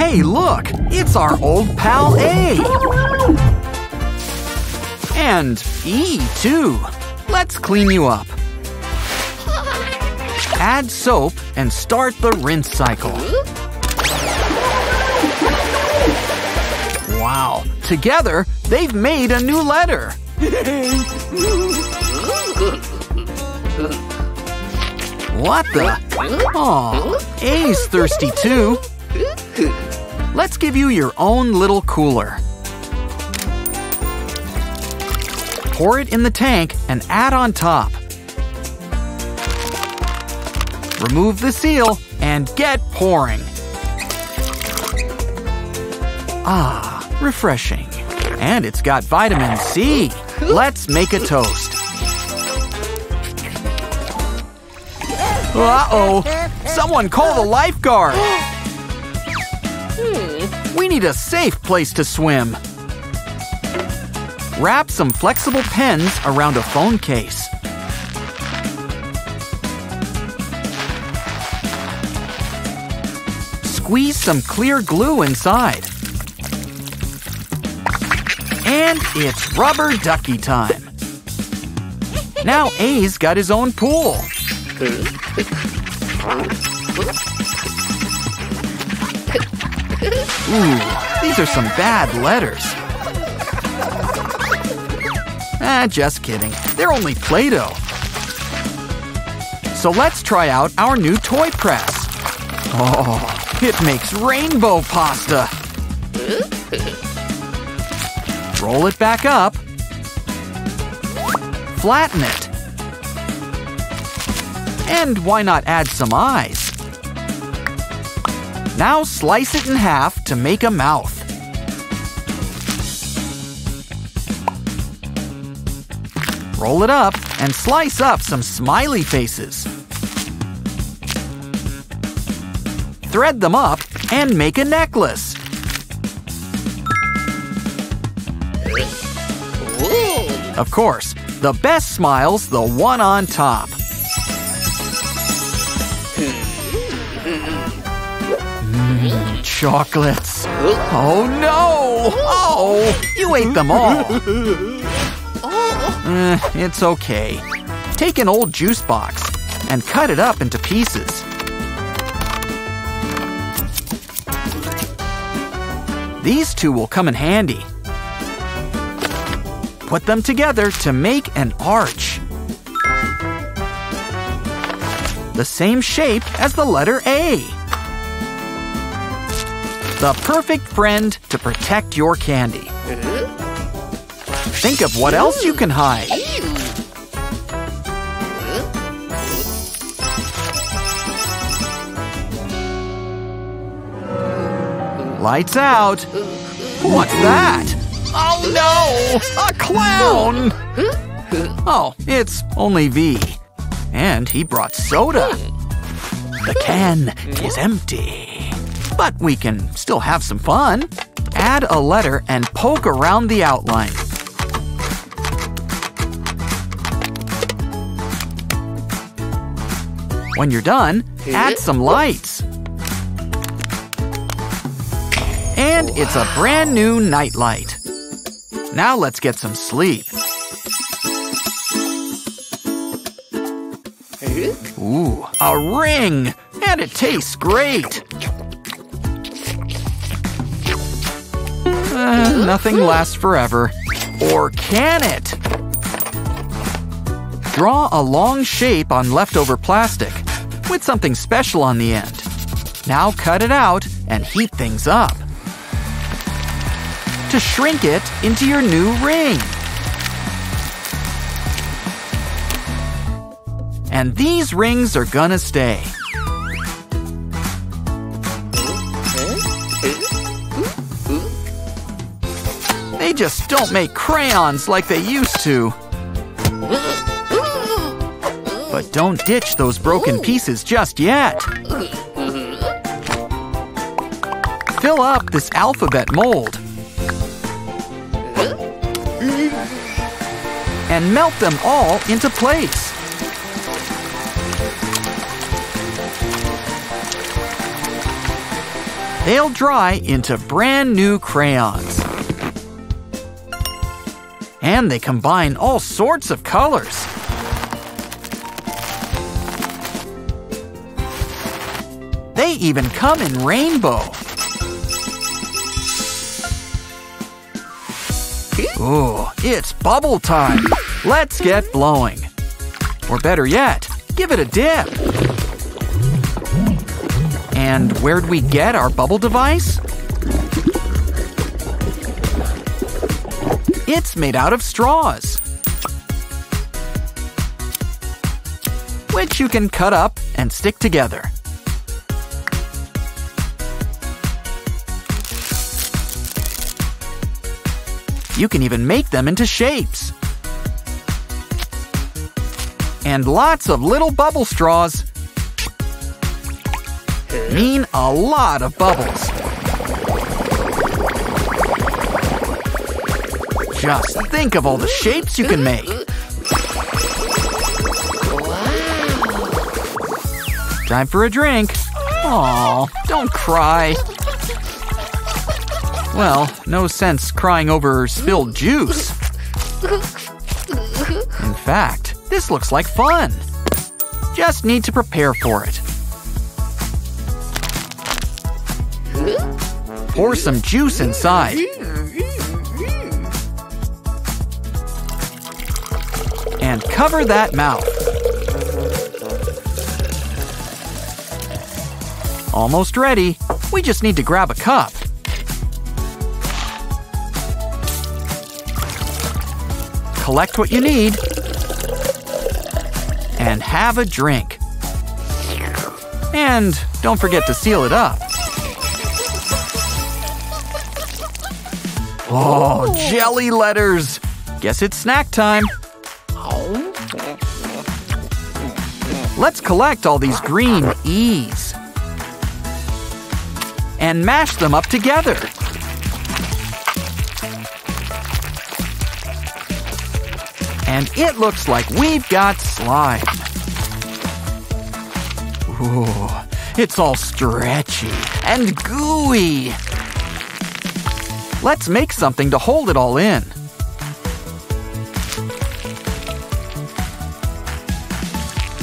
Hey, look! It's our old pal A! And E, too! Let's clean you up. Add soap and start the rinse cycle. Wow! Together, they've made a new letter! What the? Aw, A's thirsty too! Let's give you your own little cooler. Pour it in the tank and add on top. Remove the seal and get pouring. Ah, refreshing. And it's got vitamin C. Let's make a toast. Uh-oh! Someone call the lifeguard! We need a safe place to swim. Wrap some flexible pens around a phone case. Squeeze some clear glue inside. And it's rubber ducky time. Now A's got his own pool. Ooh, these are some bad letters. Ah, just kidding. They're only Play-Doh. So let's try out our new toy press. Oh, it makes rainbow pasta. Roll it back up. Flatten it. And why not add some eyes? Now slice it in half to make a mouth. Roll it up and slice up some smiley faces. Thread them up and make a necklace. Of course, the best smile's the one on top. Chocolates. Oh no! Oh, you ate them all. It's okay. Take an old juice box and cut it up into pieces. These two will come in handy. Put them together to make an arch. The same shape as the letter A. The perfect friend to protect your candy. Think of what else you can hide. Lights out. What's that? Oh no! A clown! Oh, it's only V. And he brought soda. The can is empty. But we can still have some fun. Add a letter and poke around the outline. When you're done, add some lights. And it's a brand new nightlight. Now let's get some sleep. Ooh, a ring! And it tastes great! Nothing lasts forever. Or can it? Draw a long shape on leftover plastic with something special on the end. Now cut it out and heat things up to shrink it into your new ring. And these rings are gonna stay. They just don't make crayons like they used to. But don't ditch those broken pieces just yet. Fill up this alphabet mold. And melt them all into place. They'll dry into brand new crayons. And they combine all sorts of colors. They even come in rainbow. Ooh, it's bubble time. Let's get blowing. Or better yet, give it a dip. And where'd we get our bubble device? It's made out of straws, which you can cut up and stick together. You can even make them into shapes. And lots of little bubble straws mean a lot of bubbles. Just think of all the shapes you can make. Wow. Time for a drink. Aw, don't cry. Well, no sense crying over spilled juice. In fact, this looks like fun. Just need to prepare for it. Pour some juice inside. And cover that mouth. Almost ready. We just need to grab a cup. Collect what you need and have a drink. And don't forget to seal it up. Oh, jelly letters! Guess it's snack time. Let's collect all these green E's and mash them up together. And it looks like we've got slime. Ooh, it's all stretchy and gooey. Let's make something to hold it all in.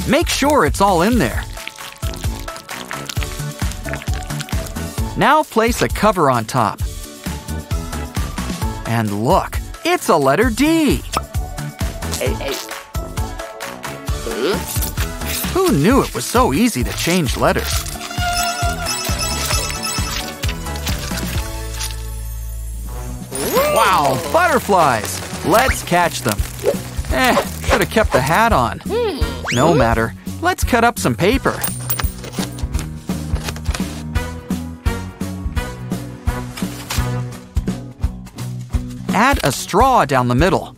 Make sure it's all in there. Now place a cover on top. And look, it's a letter D. Who knew it was so easy to change letters? Wow, butterflies! Let's catch them. Should have kept the hat on. No matter. Let's cut up some paper. Add a straw down the middle.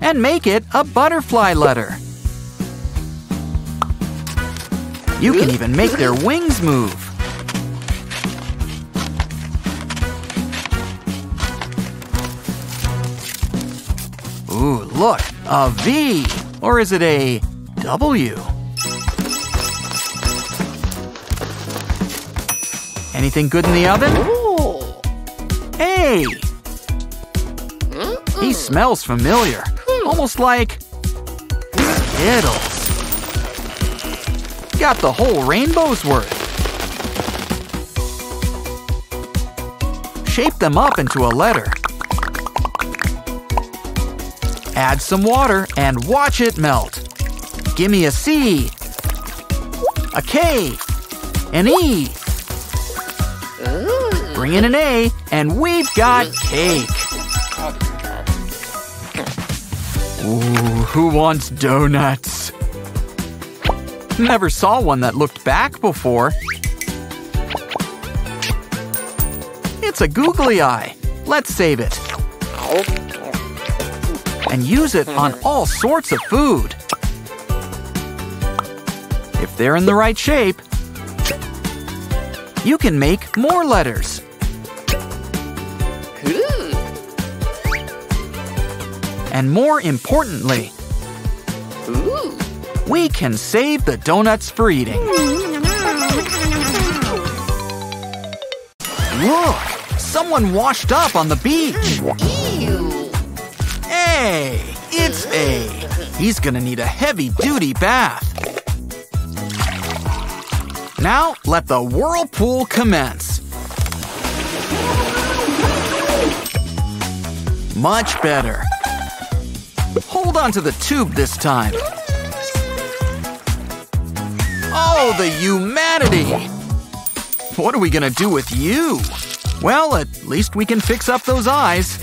And make it a butterfly letter. You can even make their wings move. Ooh, look, a V, or is it a W? Anything good in the oven? Hey! He smells familiar. Almost like Skittles. Got the whole rainbow's worth. Shape them up into a letter. Add some water and watch it melt. Give me a C, a K, an E. Bring in an A, and we've got cake. Ooh, who wants donuts? Never saw one that looked back before. It's a googly eye. Let's save it. And use it on all sorts of food. If they're in the right shape, you can make more letters. And more importantly, we can save the donuts for eating. Look! Someone washed up on the beach! Ew! Hey! It's A! He's gonna need a heavy-duty bath! Now, let the whirlpool commence! Much better! Hold on to the tube this time! Oh, the humanity! What are we gonna do with you? Well, at least we can fix up those eyes.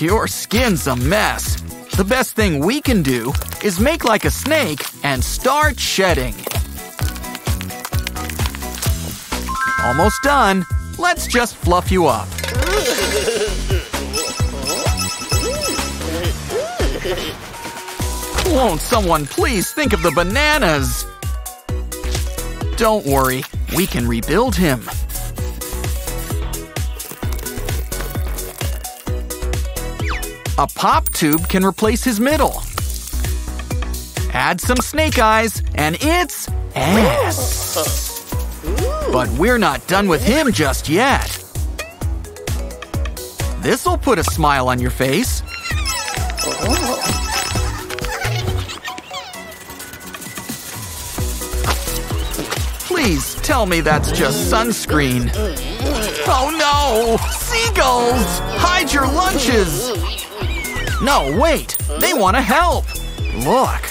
Your skin's a mess. The best thing we can do is make like a snake and start shedding. Almost done. Let's just fluff you up. Won't someone please think of the bananas? Don't worry, we can rebuild him. A pop tube can replace his middle. Add some snake eyes, and it's ass. But we're not done with him just yet. This'll put a smile on your face. Please tell me that's just sunscreen. Oh no! Seagulls! Hide your lunches! No, wait! They want to help! Look!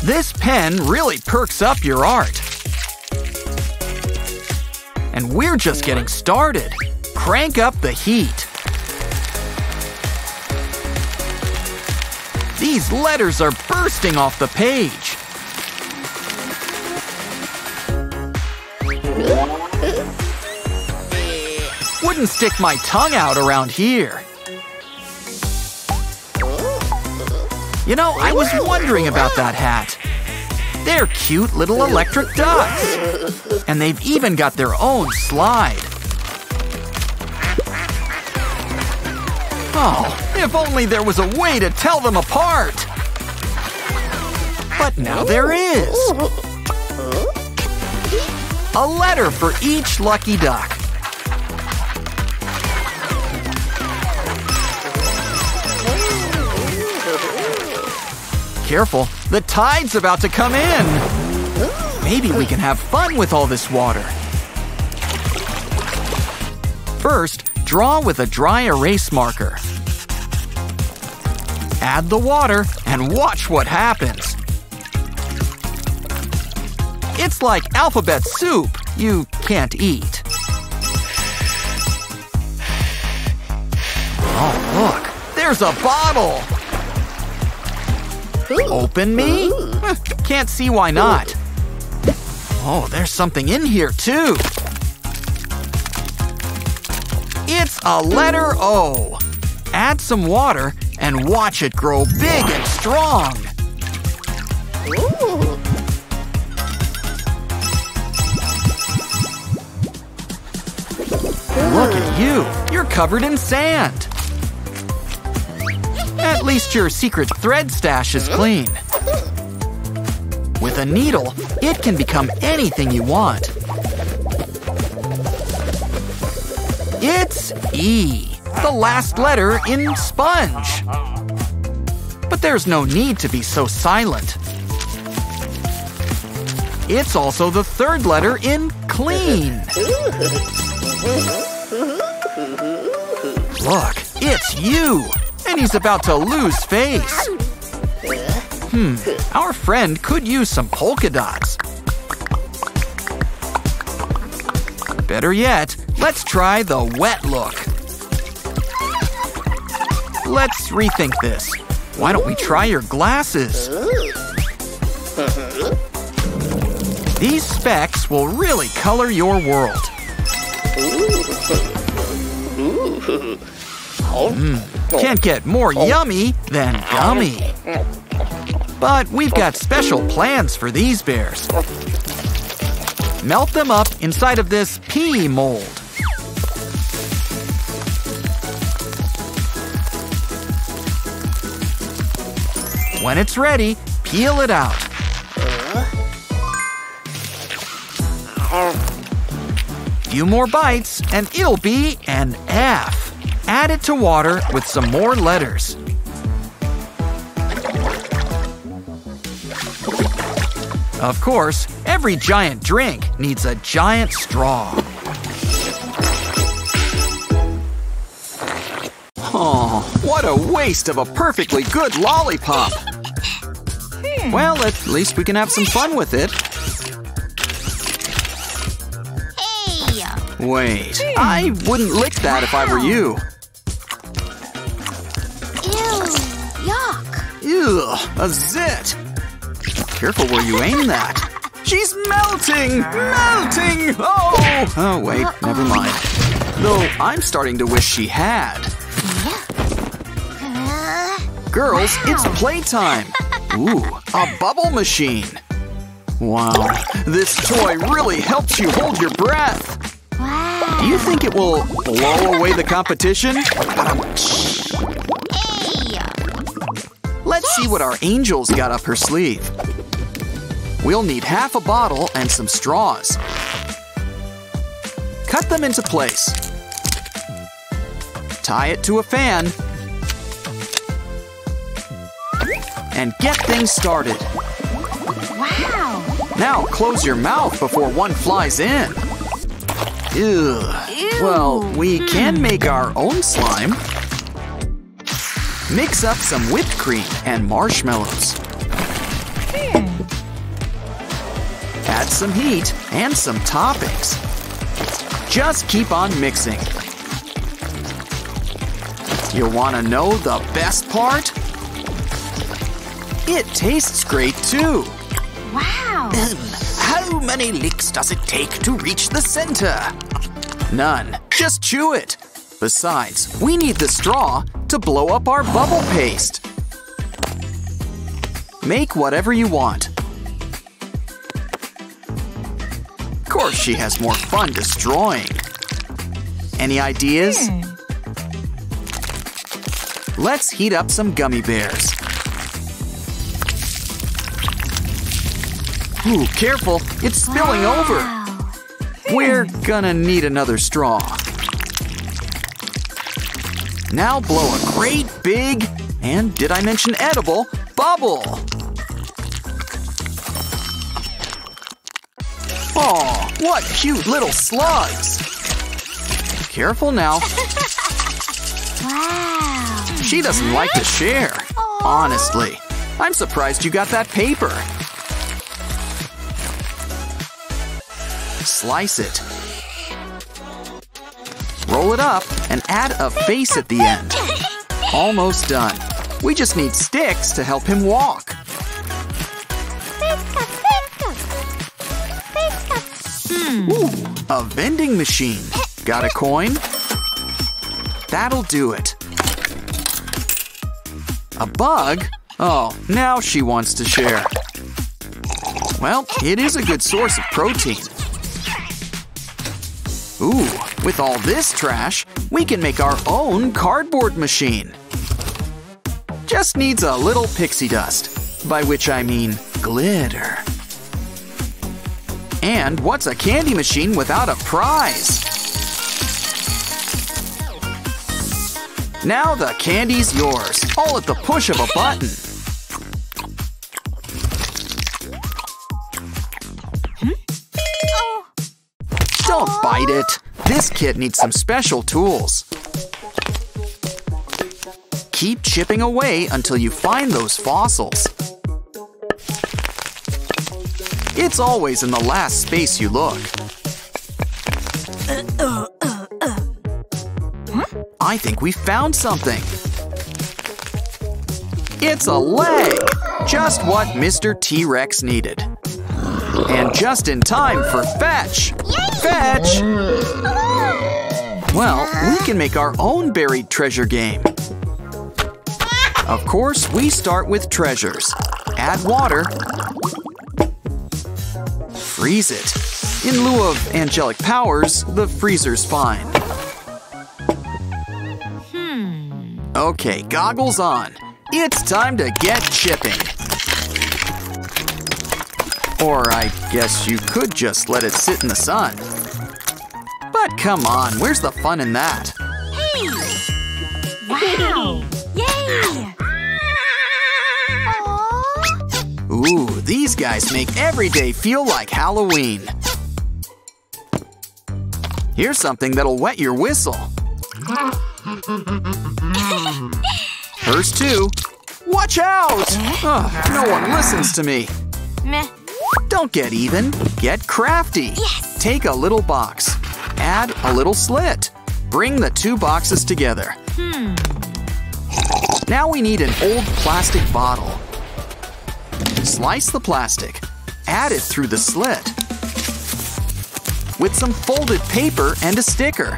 This pen really perks up your art. And we're just getting started. Crank up the heat. These letters are bursting off the page. Wouldn't stick my tongue out around here. You know, I was wondering about that hat. They're cute little electric ducks. And they've even got their own slide. Oh, if only there was a way to tell them apart. But now there is. A letter for each lucky duck. Careful, the tide's about to come in. Maybe we can have fun with all this water. First, draw with a dry erase marker. Add the water and watch what happens. It's like alphabet soup you can't eat. Oh, look, there's a bottle! Open me? Can't see why not. Oh, there's something in here, too. It's a letter O. Add some water and watch it grow big and strong. Look at you! You're covered in sand! At least your secret thread stash is clean. With a needle, it can become anything you want. It's E, the last letter in sponge. But there's no need to be so silent. It's also the third letter in clean. Look, it's you! And he's about to lose face. Our friend could use some polka dots. Better yet, let's try the wet look. Let's rethink this. Why don't we try your glasses? These specs will really color your world. Can't get more yummy than gummy. But we've got special plans for these bears. Melt them up inside of this pea mold. When it's ready, peel it out. Few more bites and it'll be an F. Add it to water with some more letters. Of course, every giant drink needs a giant straw. Oh, what a waste of a perfectly good lollipop. Well, at least we can have some fun with it. Wait, I wouldn't lick that if I were you. Ew, yuck. Ew, a zit. Careful where you aim that. She's melting, melting, oh! Oh, wait, never mind. Though I'm starting to wish she had. Girls, it's playtime. Ooh, a bubble machine. Wow, this toy really helps you hold your breath. Do you think it will blow away the competition? Let's see what our angel's got up her sleeve. We'll need half a bottle and some straws. Cut them into place. Tie it to a fan. And get things started. Wow! Now close your mouth before one flies in. Ew. Well, we can make our own slime. Mix up some whipped cream and marshmallows. Add some heat and some toppings. Just keep on mixing. You'll want to know the best part? It tastes great too. Wow! How many licks does it take to reach the center? None. Just chew it. Besides, we need the straw to blow up our bubble paste. Make whatever you want. Of course, she has more fun destroying. Any ideas? Let's heat up some gummy bears. Ooh, careful, it's spilling over. We're gonna need another straw. Now blow a great big, and did I mention edible, bubble. Aw, what cute little slugs. Careful now. Wow. She doesn't like to share. Honestly, I'm surprised you got that paper. Slice it. Roll it up and add a face at the end. Almost done. We just need sticks to help him walk. Ooh, a vending machine. Got a coin? That'll do it. A bug? Oh, now she wants to share. Well, it is a good source of protein. Ooh, with all this trash, we can make our own cardboard machine. Just needs a little pixie dust, by which I mean glitter. And what's a candy machine without a prize? Now the candy's yours, all at the push of a button. Don't bite it. This kid needs some special tools. Keep chipping away until you find those fossils. It's always in the last space you look. I think we found something. It's a leg. Just what Mr. T-Rex needed. And just in time for fetch. Fetch! Well, we can make our own buried treasure game. Of course, we start with treasures. Add water. Freeze it. In lieu of angelic powers, the freezer's fine. Okay, goggles on. It's time to get chipping. Or I guess you could just let it sit in the sun. But come on, where's the fun in that? Hey! Wow! Yay! Aww. Ooh, these guys make every day feel like Halloween. Here's something that'll wet your whistle. First two. Watch out! No one listens to me. Meh. Don't get even. Get crafty. Yes. Take a little box. Add a little slit. Bring the two boxes together. Now we need an old plastic bottle. Slice the plastic. Add it through the slit. With some folded paper and a sticker.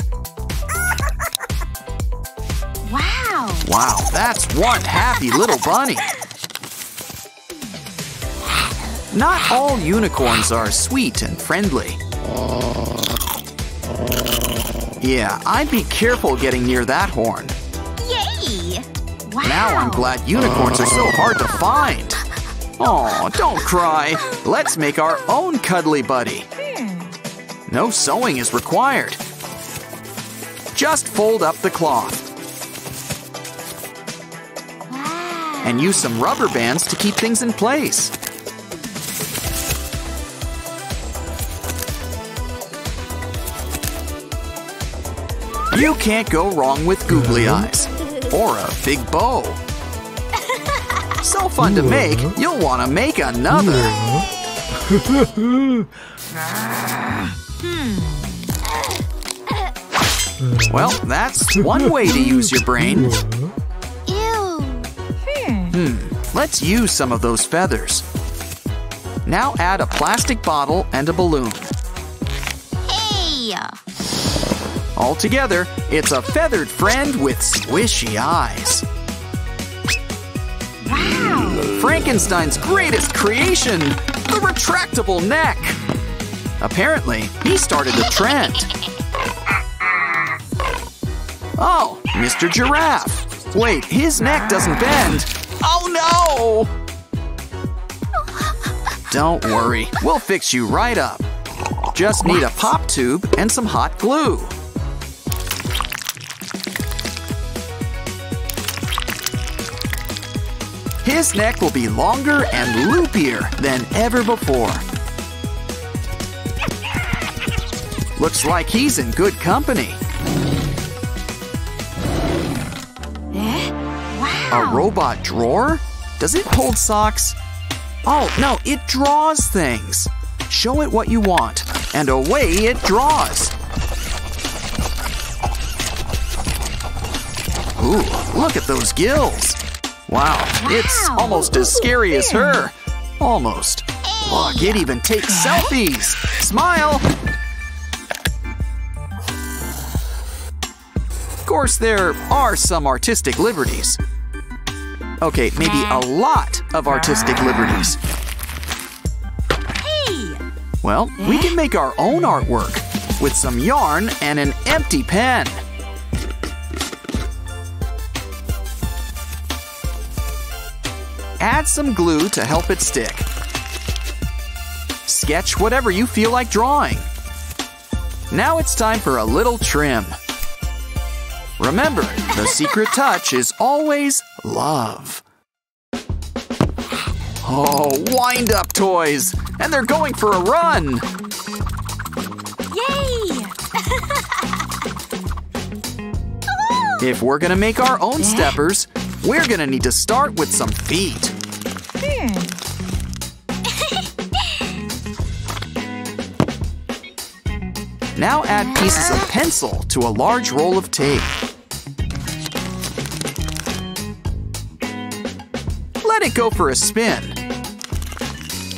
Wow, that's one happy little bunny. Not all unicorns are sweet and friendly. Yeah, I'd be careful getting near that horn. Yay! Wow. Now I'm glad unicorns are so hard to find. Aw, don't cry. Let's make our own cuddly buddy. No sewing is required. Just fold up the cloth. And use some rubber bands to keep things in place. You can't go wrong with googly eyes or a big bow. So fun to make, you'll want to make another. Well, that's one way to use your brain. Let's use some of those feathers. Now add a plastic bottle and a balloon. Hey! All together, it's a feathered friend with swishy eyes. Wow! Frankenstein's greatest creation, the retractable neck. Apparently, he started the trend. Oh, Mr. Giraffe. Wait, his neck doesn't bend. Oh no! Don't worry, we'll fix you right up. Just need a pop tube and some hot glue. His neck will be longer and loopier than ever before. Looks like he's in good company. A robot drawer? Does it hold socks? Oh, no, it draws things. Show it what you want, and away it draws. Ooh, look at those gills. Wow, it's almost as scary as her. Almost. Look, it even takes selfies. Smile. Of course, there are some artistic liberties. Okay, maybe a lot of artistic liberties. Hey! Well, we can make our own artwork with some yarn and an empty pen. Add some glue to help it stick. Sketch whatever you feel like drawing. Now it's time for a little trim. Remember, the secret touch is always love. Oh, wind-up toys! And they're going for a run! Yay! If we're gonna make our own steppers, we're gonna need to start with some feet. Now add pieces of pencil to a large roll of tape. Let it go for a spin.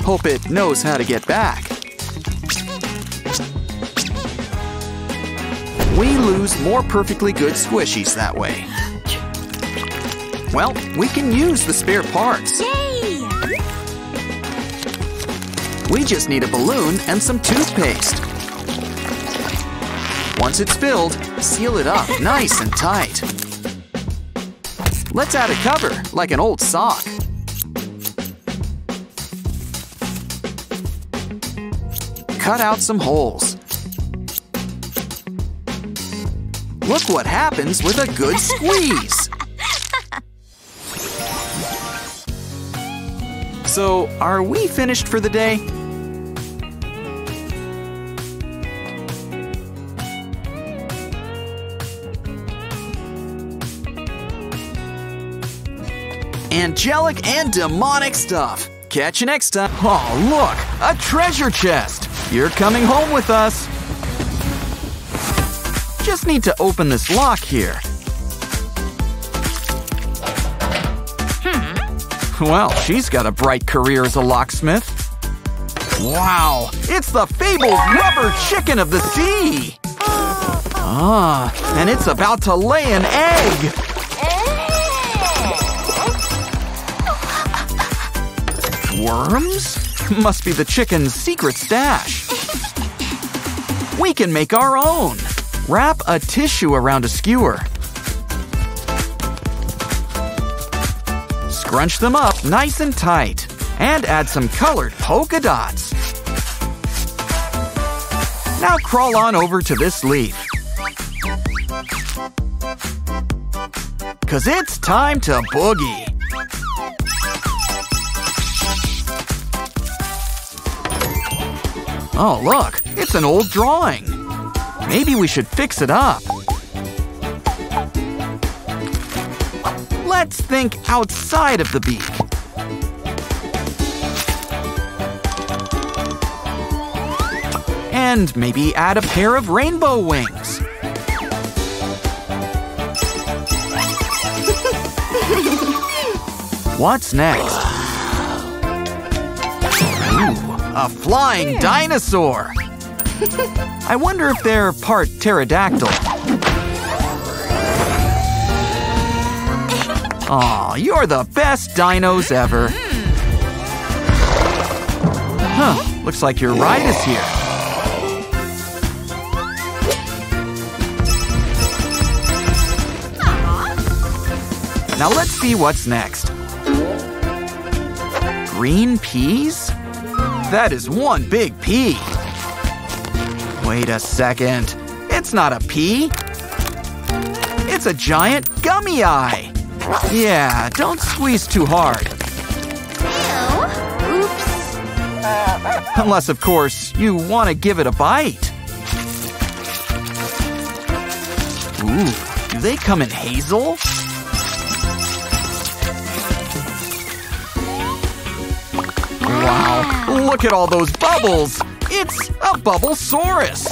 Hope it knows how to get back. We lose more perfectly good squishies that way. Well, we can use the spare parts. We just need a balloon and some toothpaste. Once it's filled, seal it up nice and tight. Let's add a cover, like an old sock. cut out some holes. Look what happens with a good squeeze! So, are we finished for the day? Angelic and demonic stuff! Catch you next time! Oh, look! A treasure chest! You're coming home with us! Just need to open this lock here. Well, she's got a bright career as a locksmith. Wow! It's the fabled rubber chicken of the sea! Ah, and it's about to lay an egg! Worms? Must be the chicken's secret stash. We can make our own. Wrap a tissue around a skewer. Scrunch them up nice and tight. And add some colored polka dots. Now crawl on over to this leaf. 'Cause it's time to boogie. Oh, look, it's an old drawing. Maybe we should fix it up. Let's think outside of the beak. And maybe add a pair of rainbow wings. What's next? Ooh. A flying dinosaur! I wonder if they're part pterodactyl. Aw, you're the best dinos ever. Huh, looks like your ride is here. Now let's see what's next. Green peas? That is one big pea. Wait a second. It's not a pea. It's a giant gummy eye. Yeah, don't squeeze too hard. Ew. Oops. Unless, of course, you want to give it a bite. Ooh, do they come in hazel? Wow, look at all those bubbles! It's a Bubblesaurus!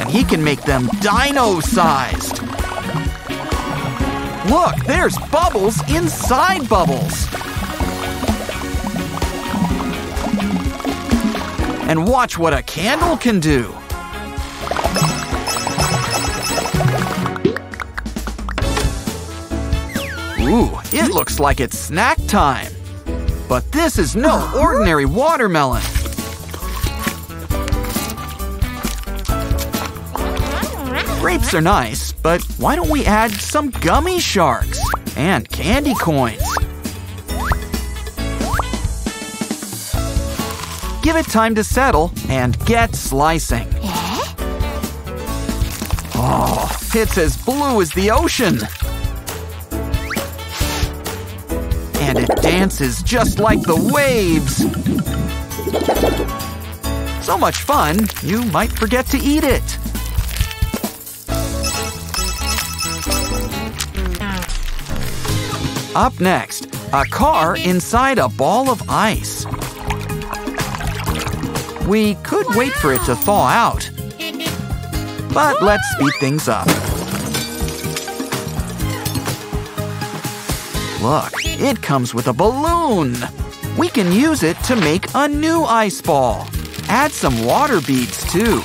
And he can make them dino-sized! Look, there's bubbles inside bubbles! And watch what a candle can do! Ooh, it looks like it's snack time! But this is no ordinary watermelon. Grapes are nice, but why don't we add some gummy sharks and candy coins? Give it time to settle and get slicing. Oh, it's as blue as the ocean. And it dances just like the waves! So much fun, you might forget to eat it! Up next, a car inside a ball of ice. We could wait for it to thaw out. But let's speed things up. Look, it comes with a balloon! We can use it to make a new ice ball. Add some water beads, too.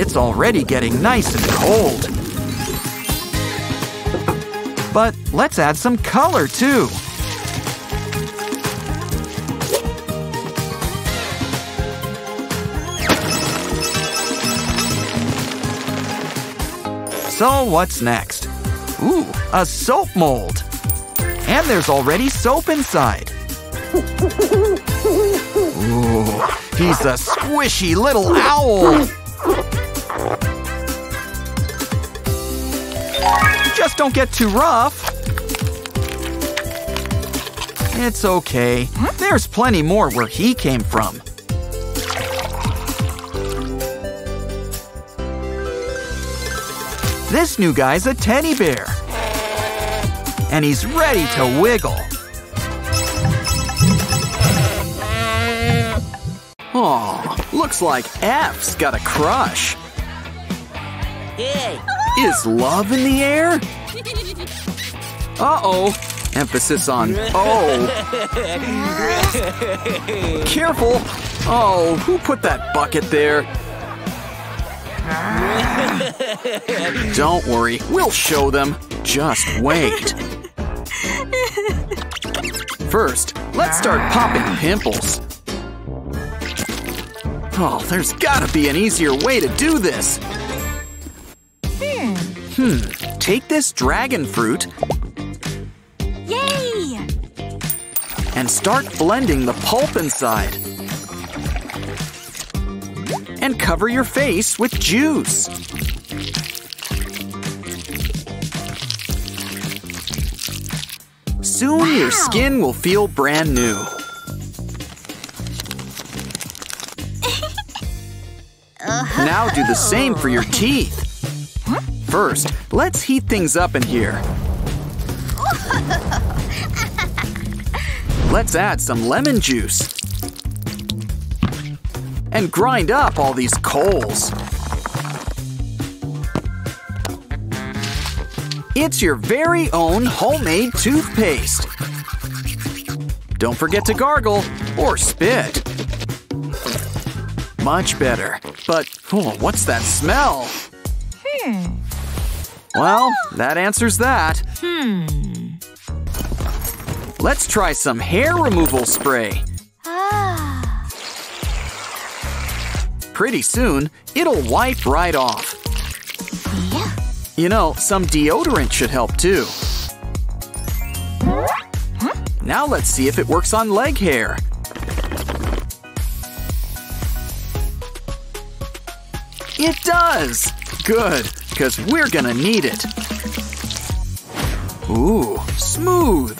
It's already getting nice and cold. But let's add some color, too. So what's next? Ooh, a soap mold! And there's already soap inside. Ooh, he's a squishy little owl. Just don't get too rough. It's okay. There's plenty more where he came from. This new guy's a teddy bear. And he's ready to wiggle. Aw, looks like F's got a crush. Hey. Is love in the air? Uh-oh. Emphasis on oh. Careful. Oh, who put that bucket there? Don't worry, we'll show them. Just wait. First, let's start popping pimples. Oh, there's gotta be an easier way to do this. Take this dragon fruit. Yay! And start blending the pulp inside. And cover your face with juice. Soon your skin will feel brand new. Now do the same for your teeth. First, let's heat things up in here. Let's add some lemon juice. And grind up all these coals. It's your very own homemade toothpaste. Don't forget to gargle or spit. Much better. But oh, what's that smell? Well, that answers that. Let's try some hair removal spray. Pretty soon, it'll wipe right off. You know, some deodorant should help too. Now let's see if it works on leg hair. It does! Good, because we're gonna need it. Ooh, smooth.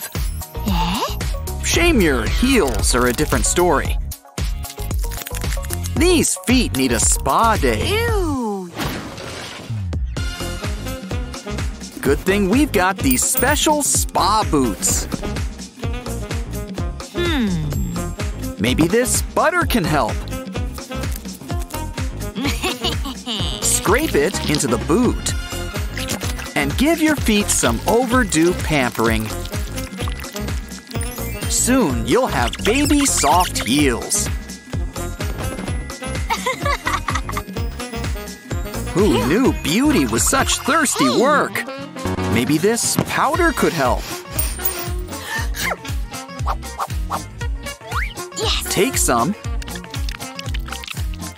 Shame your heels are a different story. These feet need a spa day. Ew. Good thing we've got these special spa boots. Maybe this butter can help. Scrape it into the boot and give your feet some overdue pampering. Soon you'll have baby soft heels. Who knew beauty was such thirsty work? Maybe this powder could help. Take some.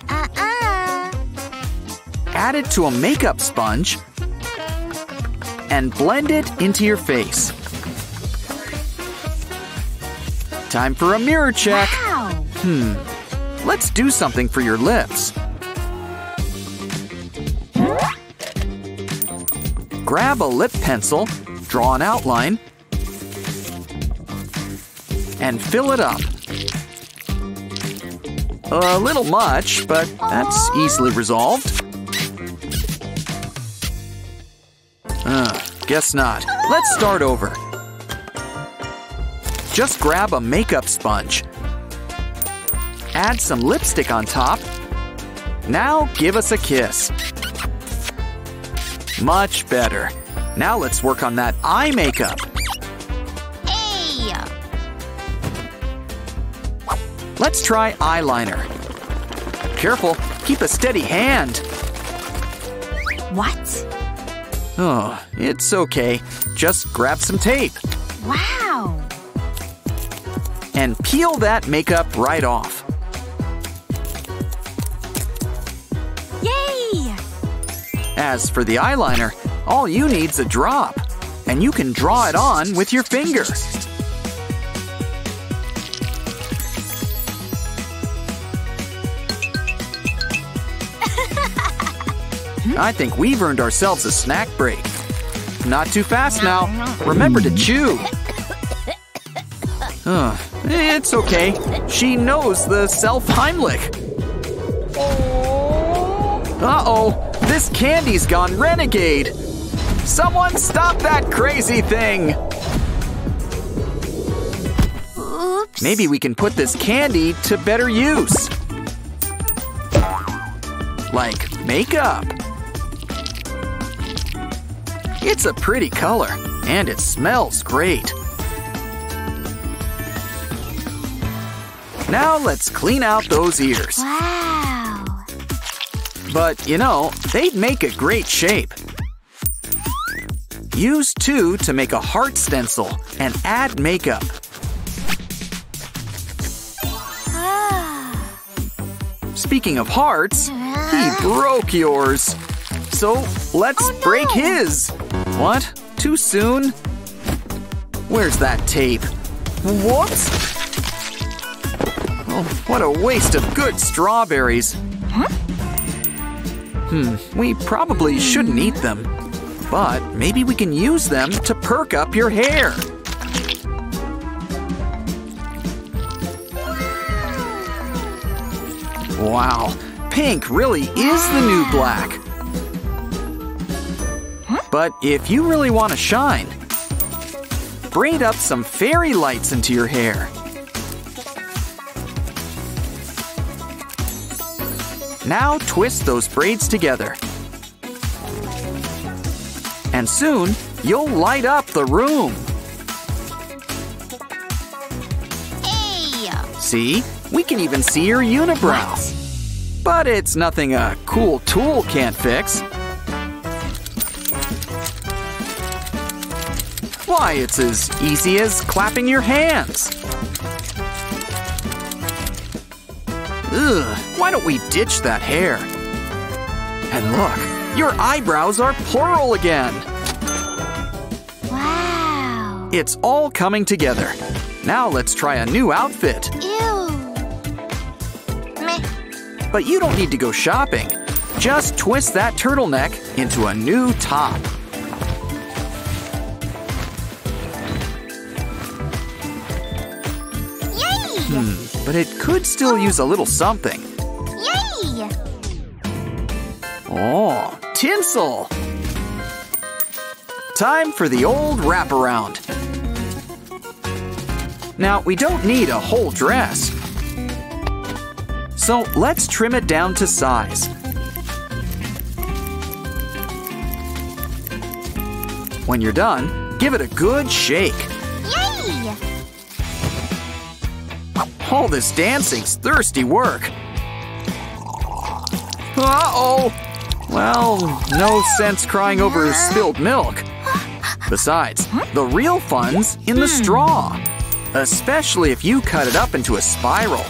Add it to a makeup sponge and blend it into your face. Time for a mirror check. Wow. Let's do something for your lips. Grab a lip pencil, draw an outline, and fill it up. A little much, but that's easily resolved. Guess not. Let's start over. Just grab a makeup sponge. Add some lipstick on top. Now give us a kiss. Much better. Now let's work on that eye makeup. Hey! Let's try eyeliner. Careful, keep a steady hand. What? Oh, it's okay. Just grab some tape. Wow! And peel that makeup right off. Yay! As for the eyeliner, all you need's a drop. And you can draw it on with your finger. I think we've earned ourselves a snack break. Not too fast now. Remember to chew. It's okay. She knows the self-Heimlich. Uh-oh. This candy's gone renegade. Someone stop that crazy thing. Oops. Maybe we can put this candy to better use. Like makeup. It's a pretty color, and it smells great. Now let's clean out those ears. Wow! But, you know, they'd make a great shape. Use 2 to make a heart stencil and add makeup. Ah. Speaking of hearts, he broke yours. So let's break his. What? Too soon? Where's that tape? Whoops! What a waste of good strawberries. Huh? We probably shouldn't eat them. But maybe we can use them to perk up your hair. Wow, pink really is the new black. Huh? But if you really want to shine, braid up some fairy lights into your hair. Now twist those braids together. And soon, you'll light up the room. Hey. See? We can even see your unibrow. What? But it's nothing a cool tool can't fix. Why, it's as easy as clapping your hands. Ugh, why don't we ditch that hair? And look, your eyebrows are plural again! Wow! It's all coming together. Now let's try a new outfit. Ew! Meh. But you don't need to go shopping. Just twist that turtleneck into a new top. Yay! But it could still use a little something. Yay! Oh, tinsel! Time for the old wraparound. Now, we don't need a whole dress. So let's trim it down to size. When you're done, give it a good shake. Yay! All this dancing's thirsty work. Uh-oh! Well, no sense crying over spilled milk. Besides, the real fun's in the straw. Especially if you cut it up into a spiral.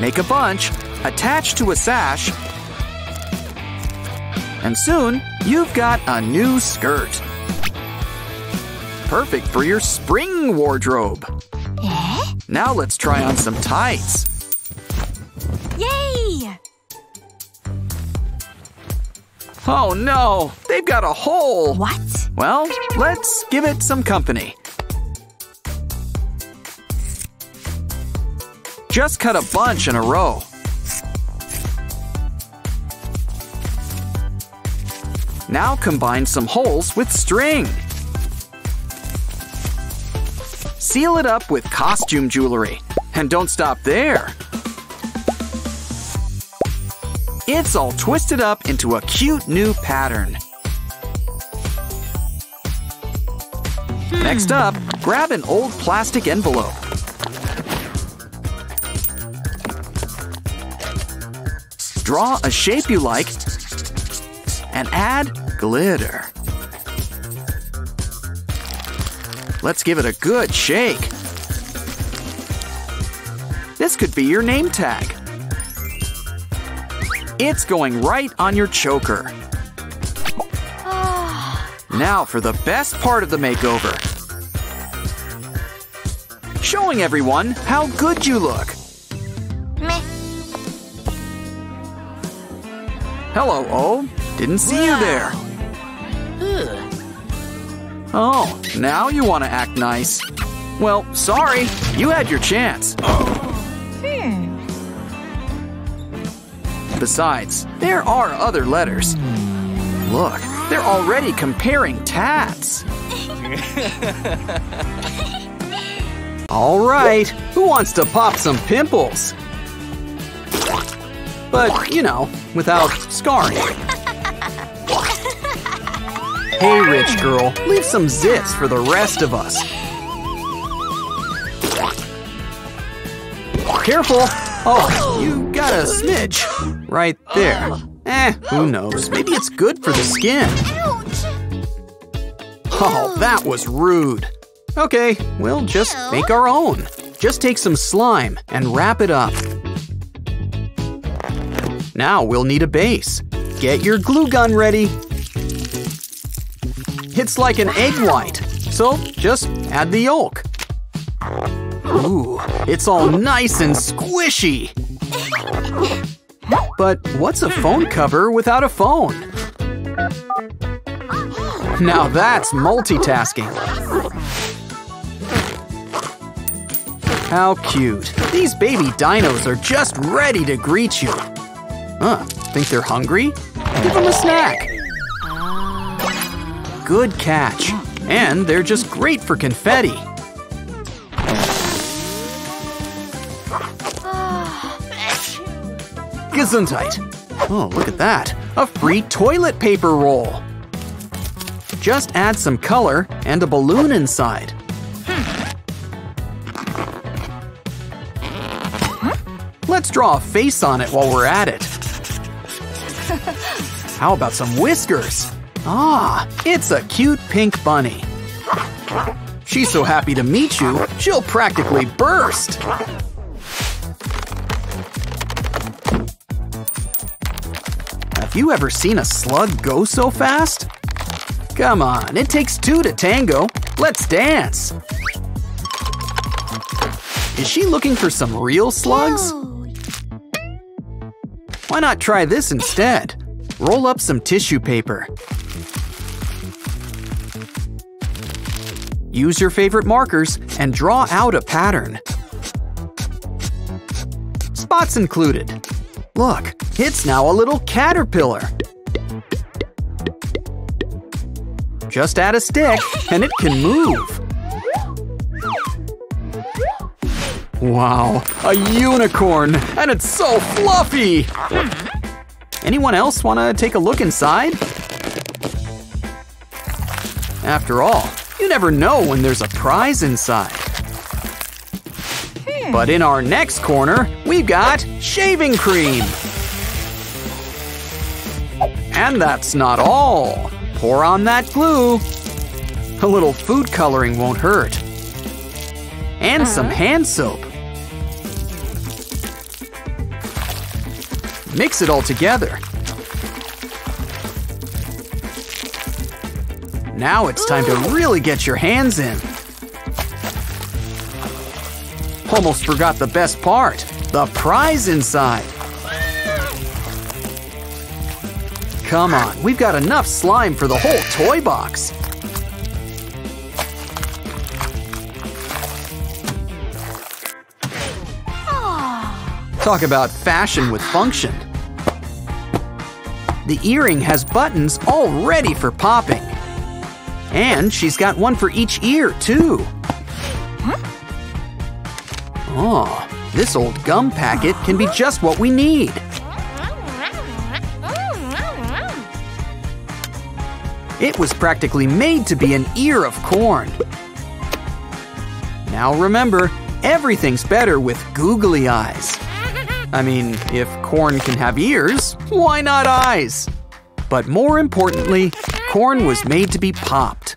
Make a bunch, attach to a sash, and soon you've got a new skirt. Perfect for your spring wardrobe. Eh? Now let's try on some tights. Yay! Oh no, they've got a hole. What? Well, let's give it some company. Just cut a bunch in a row. Now combine some holes with string. Seal it up with costume jewelry. And don't stop there. It's all twisted up into a cute new pattern. Next up, grab an old plastic envelope. Draw a shape you like and add glitter. Let's give it a good shake. This could be your name tag. It's going right on your choker. Now for the best part of the makeover. Showing everyone how good you look. Hello, O. Didn't see you there. Ugh. Oh, now you want to act nice. Well, sorry. You had your chance. Besides, there are other letters. Look, they're already comparing tats. All right, who wants to pop some pimples? But, you know, without scarring. Hey, rich girl, leave some zits for the rest of us. Careful! Oh, you got a smidge right there. Who knows? Maybe it's good for the skin. Oh, that was rude. Okay, we'll just make our own. Just take some slime and wrap it up. Now we'll need a base. Get your glue gun ready. It's like an egg white, so just add the yolk. Ooh, it's all nice and squishy. But what's a phone cover without a phone? Now that's multitasking. How cute. These baby dinos are just ready to greet you. Think they're hungry? Give them a snack. Good catch. And they're just great for confetti. Gesundheit. Oh, look at that. A free toilet paper roll. Just add some color and a balloon inside. Let's draw a face on it while we're at it. How about some whiskers? Ah, it's a cute pink bunny. She's so happy to meet you, she'll practically burst. Have you ever seen a slug go so fast? Come on, it takes two to tango. Let's dance. Is she looking for some real slugs? Why not try this instead? Roll up some tissue paper. Use your favorite markers and draw out a pattern. Spots included. Look, it's now a little caterpillar. Just add a stick and it can move. Wow, a unicorn, and it's so fluffy! Anyone else want to take a look inside? After all, you never know when there's a prize inside. But in our next corner, we've got shaving cream. And that's not all. Pour on that glue. A little food coloring won't hurt. And some hand soap. Mix it all together. Now it's time to really get your hands in. Almost forgot the best part, the prize inside. Come on, we've got enough slime for the whole toy box. Talk about fashion with function. The earring has buttons all ready for popping. And she's got one for each ear, too. Oh, this old gum packet can be just what we need. It was practically made to be an ear of corn. Now remember, everything's better with googly eyes. I mean, if corn can have ears, why not eyes? But more importantly, corn was made to be popped.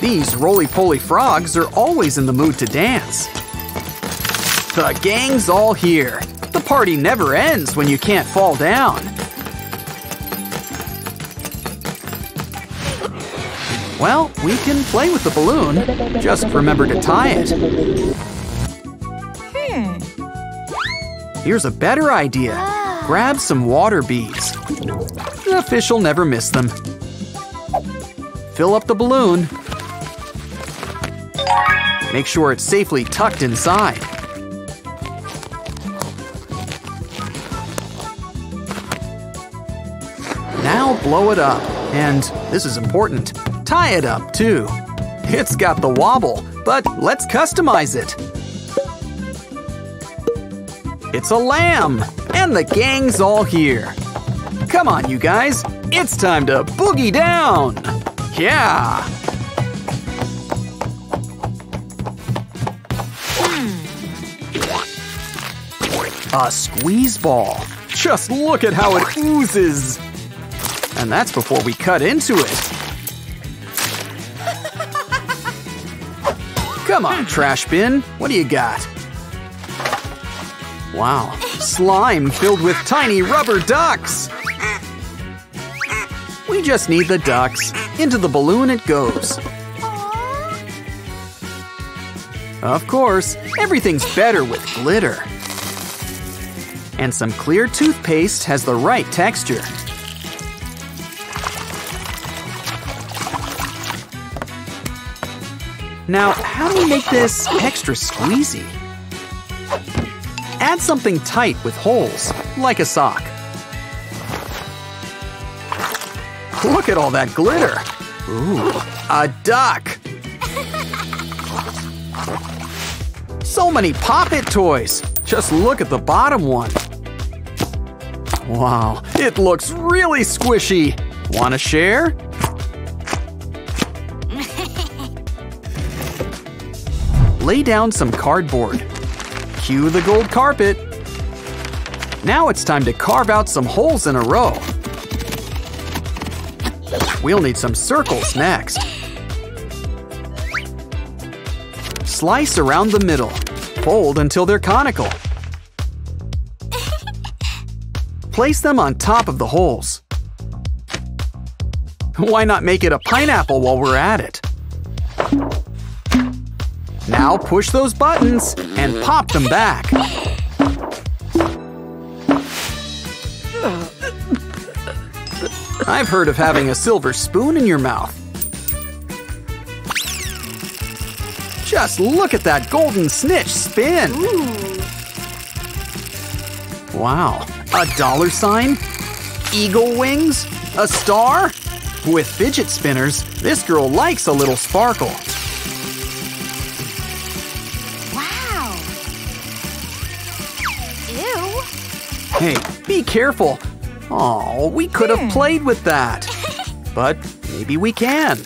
These roly-poly frogs are always in the mood to dance. The gang's all here. The party never ends when you can't fall down. Well, we can play with the balloon. Just remember to tie it. Here's a better idea. Grab some water beads. The fish will never miss them. Fill up the balloon. Make sure it's safely tucked inside. Now blow it up. And, this is important, tie it up too. It's got the wobble, but let's customize it. It's a lamb, and the gang's all here. Come on, you guys, it's time to boogie down. Yeah! A squeeze ball. Just look at how it oozes. And that's before we cut into it. Come on, trash bin. What do you got? Wow, slime filled with tiny rubber ducks. We just need the ducks. Into the balloon it goes. Of course, everything's better with glitter. And some clear toothpaste has the right texture. Now, how do we make this extra squeezy? Add something tight with holes, like a sock. Look at all that glitter! Ooh, a duck! So many Pop-It toys! Just look at the bottom one. Wow, it looks really squishy! Wanna share? Lay down some cardboard. Cue the gold carpet. Now it's time to carve out some holes in a row. We'll need some circles next. Slice around the middle. Fold until they're conical. Place them on top of the holes. Why not make it a pineapple while we're at it? Now push those buttons and pop them back. I've heard of having a silver spoon in your mouth. Just look at that golden snitch spin. Wow, a dollar sign, eagle wings, a star. With fidget spinners, this girl likes a little sparkle. Hey, be careful. Oh, we could have played with that. But maybe we can.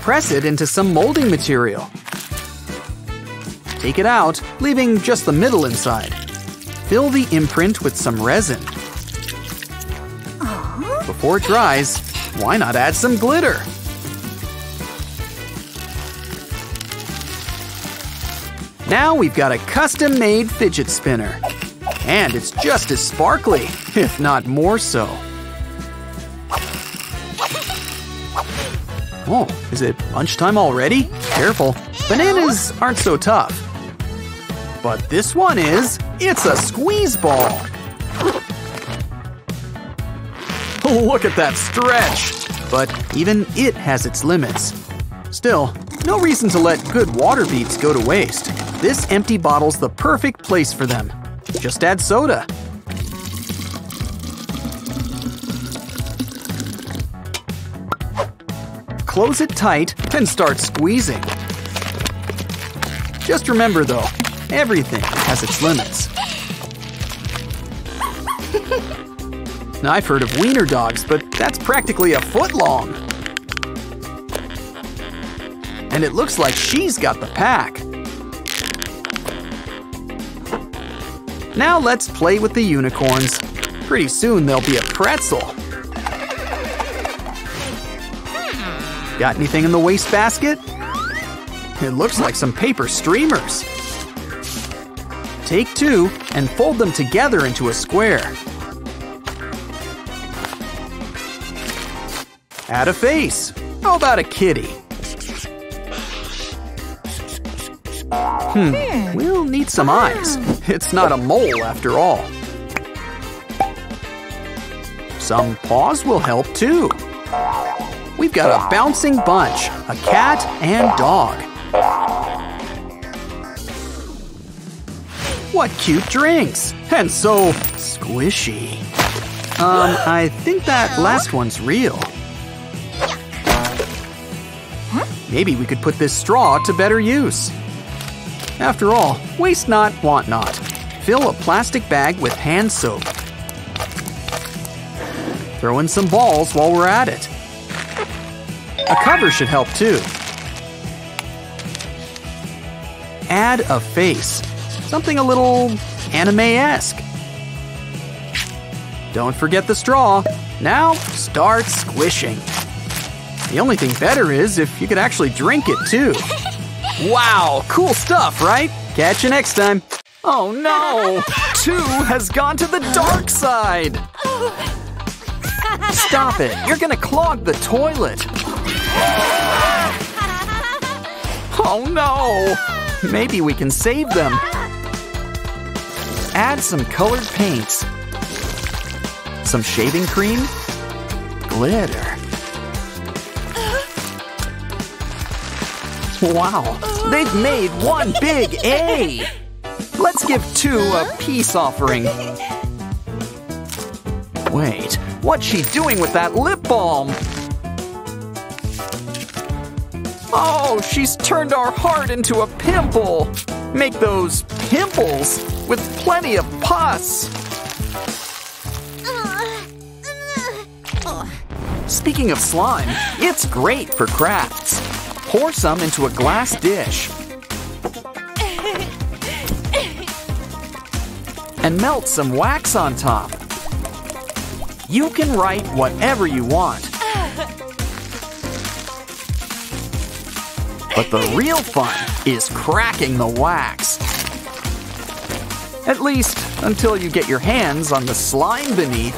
Press it into some molding material. Take it out, leaving just the middle inside. Fill the imprint with some resin. Before it dries, why not add some glitter? Now we've got a custom-made fidget spinner. And it's just as sparkly, if not more so. Oh, is it lunchtime already? Careful, bananas aren't so tough. But this one is, it's a squeeze ball. Look at that stretch. But even it has its limits. Still, no reason to let good water beads go to waste. This empty bottle's the perfect place for them. Just add soda. Close it tight and start squeezing. Just remember though, everything has its limits. Now, I've heard of wiener dogs, but that's practically a foot long. And it looks like she's got the pack. Now let's play with the unicorns. Pretty soon there'll be a pretzel. Got anything in the wastebasket? It looks like some paper streamers. Take two and fold them together into a square. Add a face. How about a kitty? We'll need some eyes. It's not a mole after all. Some paws will help too. We've got a bouncing bunch, a cat and dog. What cute drinks! And so squishy. I think that last one's real. Maybe we could put this straw to better use. After all, waste not, want not. Fill a plastic bag with hand soap. Throw in some balls while we're at it. A cover should help too. Add a face. Something a little anime-esque. Don't forget the straw. Now start squishing. The only thing better is if you could actually drink it too. Wow, cool stuff, right? Catch you next time. Oh no! 2 has gone to the dark side! Stop it! You're gonna clog the toilet! Oh no! Maybe we can save them! Add some colored paints. Some shaving cream. Glitter. Wow, they've made one big A! Let's give 2 a peace offering. Wait, what's she doing with that lip balm? Oh, she's turned our heart into a pimple. Make those pimples with plenty of pus. Speaking of slime, it's great for crafts. Pour some into a glass dish. And melt some wax on top. You can write whatever you want. But the real fun is cracking the wax. At least until you get your hands on the slime beneath.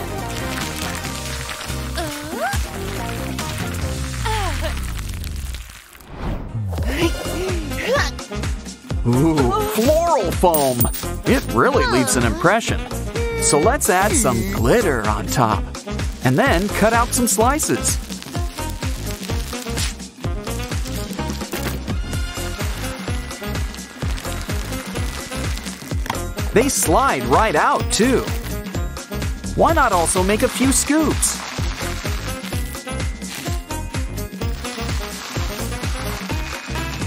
Ooh, floral foam. It really leaves an impression. So let's add some glitter on top. And then cut out some slices. They slide right out, too. Why not also make a few scoops?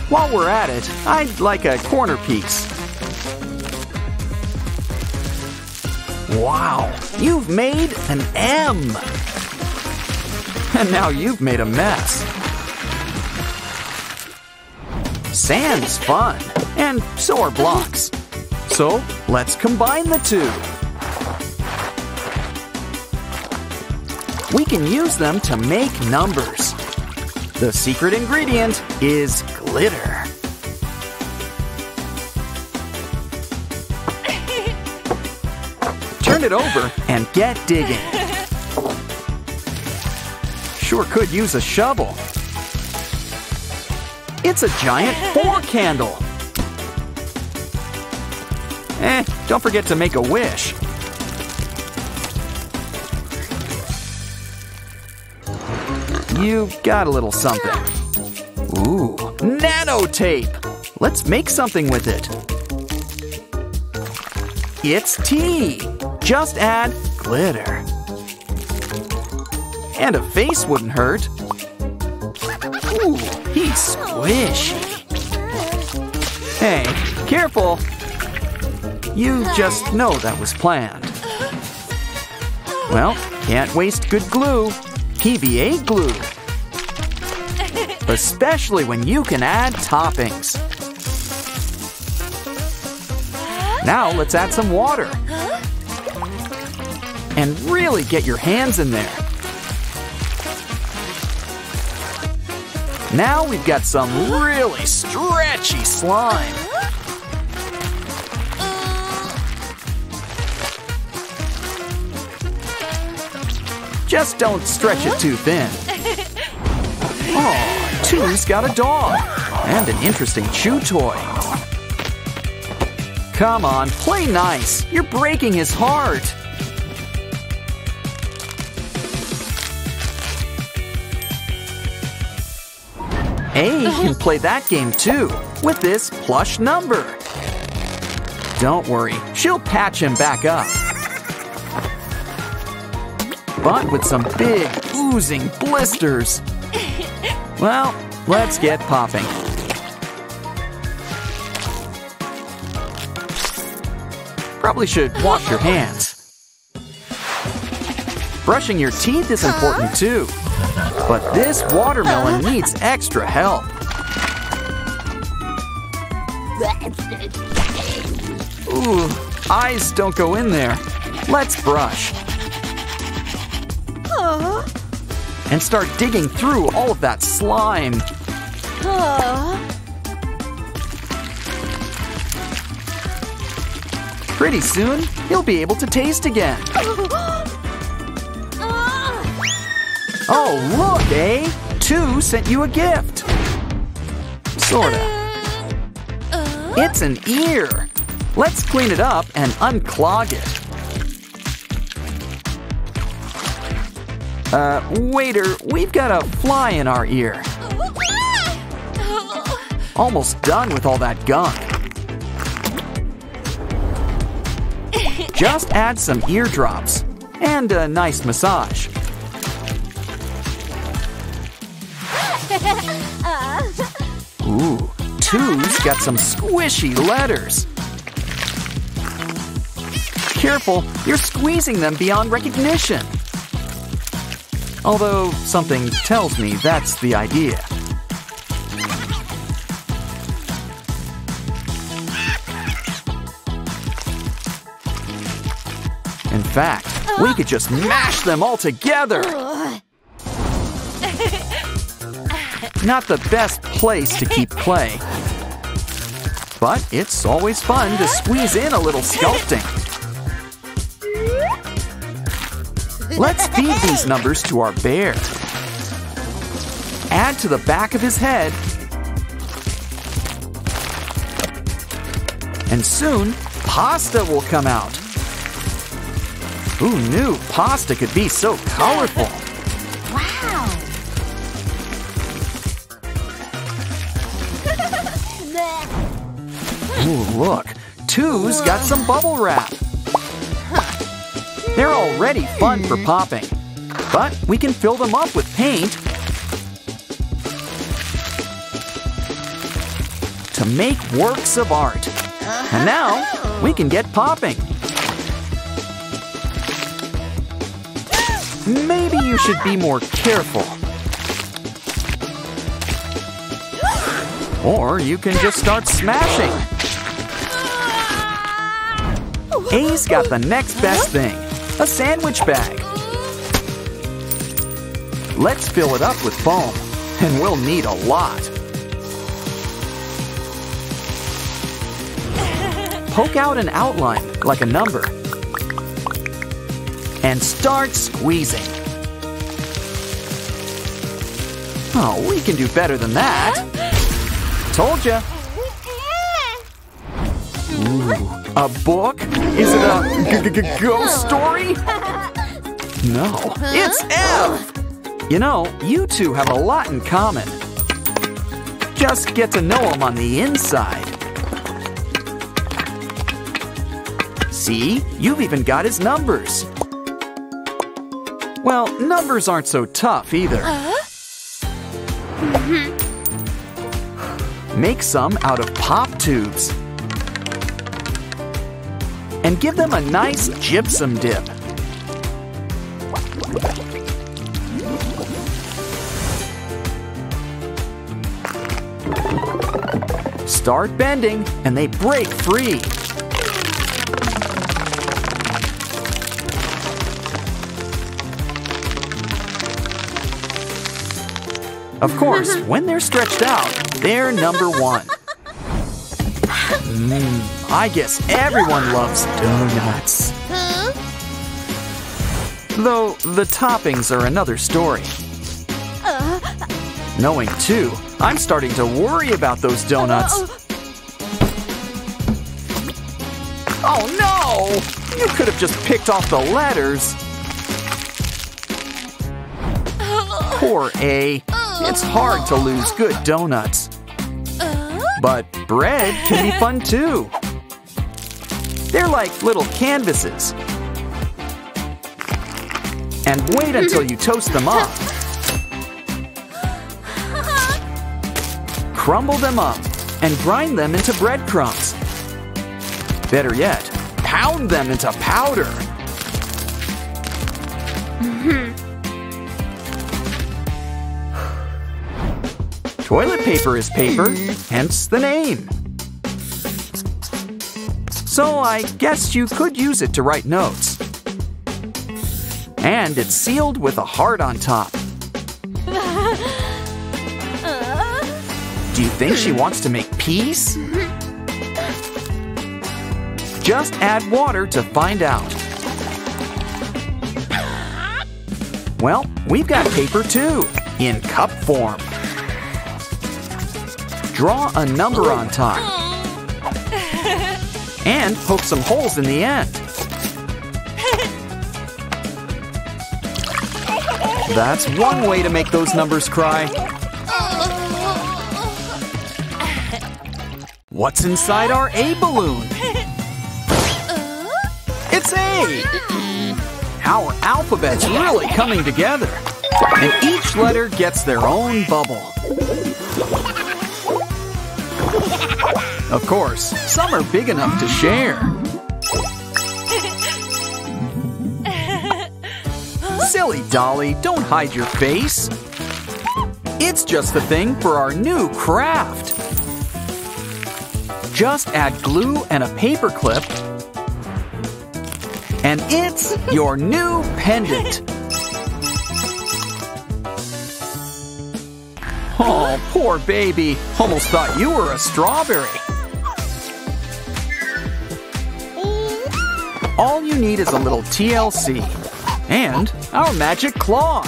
While we're at it, I'd like a corner piece. Wow, you've made an M! And now you've made a mess. Sand's fun, and so are blocks. So, let's combine the 2. We can use them to make numbers. The secret ingredient is glitter. Turn it over and get digging. Sure could use a shovel. It's a giant fork handle. Don't forget to make a wish. You got a little something. Ooh, nanotape! Let's make something with it. It's tea! Just add glitter. And a face wouldn't hurt. Ooh, he's squishy. Hey, careful! You just know that was planned. Well, can't waste good glue. PVA glue. Especially when you can add toppings. Now let's add some water. And really get your hands in there. Now we've got some really stretchy slime. Just don't stretch it too thin. Oh. 2's got a dog and an interesting chew toy. Come on, play nice. You're breaking his heart. Hey, you can play that game too, with this plush number. Don't worry, she'll patch him back up. But with some big, oozing blisters. Well, let's get popping. Probably should wash your hands. Brushing your teeth is important too. But this watermelon needs extra help. Ooh, eyes don't go in there. Let's brush. And start digging through all of that slime. Pretty soon, you'll be able to taste again. Oh, look, eh? Two sent you a gift. Sorta. It's an ear. Let's clean it up and unclog it. Waiter, we've got a fly in our ear. Almost done with all that gunk. Just add some eardrops and a nice massage. Ooh, two's got some squishy letters. Careful, you're squeezing them beyond recognition. Although something tells me that's the idea. In fact, we could just mash them all together. Not the best place to keep play. But it's always fun to squeeze in a little sculpting. Let's feed these numbers to our bear. Add to the back of his head. And soon, pasta will come out. Who knew pasta could be so colorful? Ooh, look, two's got some bubble wrap. They're already fun for popping, but we can fill them up with paint to make works of art. And now we can get popping. Maybe you should be more careful. Or you can just start smashing. A's got the next best thing, a sandwich bag. Let's fill it up with foam, and we'll need a lot. Poke out an outline, like a number, and start squeezing. Oh, we can do better than that. Told ya. Ooh. A book? Is it a ghost story? No, it's F! You know, you two have a lot in common. Just get to know them on the inside. See, you've even got his numbers. Well, numbers aren't so tough either. Make some out of pop tubes. And give them a nice gypsum dip. Start bending, and they break free. Of course, when they're stretched out, they're number one. I guess everyone loves donuts. Though the toppings are another story. Knowing too, I'm starting to worry about those donuts. Oh no! You could have just picked off the letters. Poor A. It's hard to lose good donuts. But bread can be fun too. They're like little canvases. And wait until you toast them up. Crumble them up and grind them into breadcrumbs. Better yet, pound them into powder. Toilet paper is paper, hence the name. So I guess you could use it to write notes. And it's sealed with a heart on top. Do you think she wants to make peace? Just add water to find out. Well, we've got paper too, in cup form. Draw a number on top. And poke some holes in the end. That's one way to make those numbers cry. What's inside our A balloon? It's A! Our alphabet's really coming together. And each letter gets their own bubble. Of course, some are big enough to share. Silly Dolly, don't hide your face. It's just the thing for our new craft. Just add glue and a paper clip, and it's your new pendant. Oh, poor baby. Almost thought you were a strawberry. All you need is a little TLC and our magic claw.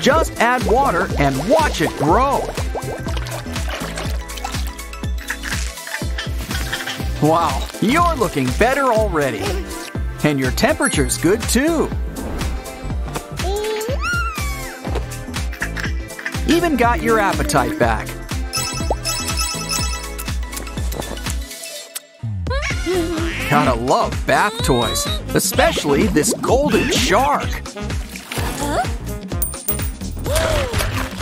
Just add water and watch it grow. Wow, you're looking better already. And your temperature's good too. Even got your appetite back. Gotta love bath toys, especially this golden shark.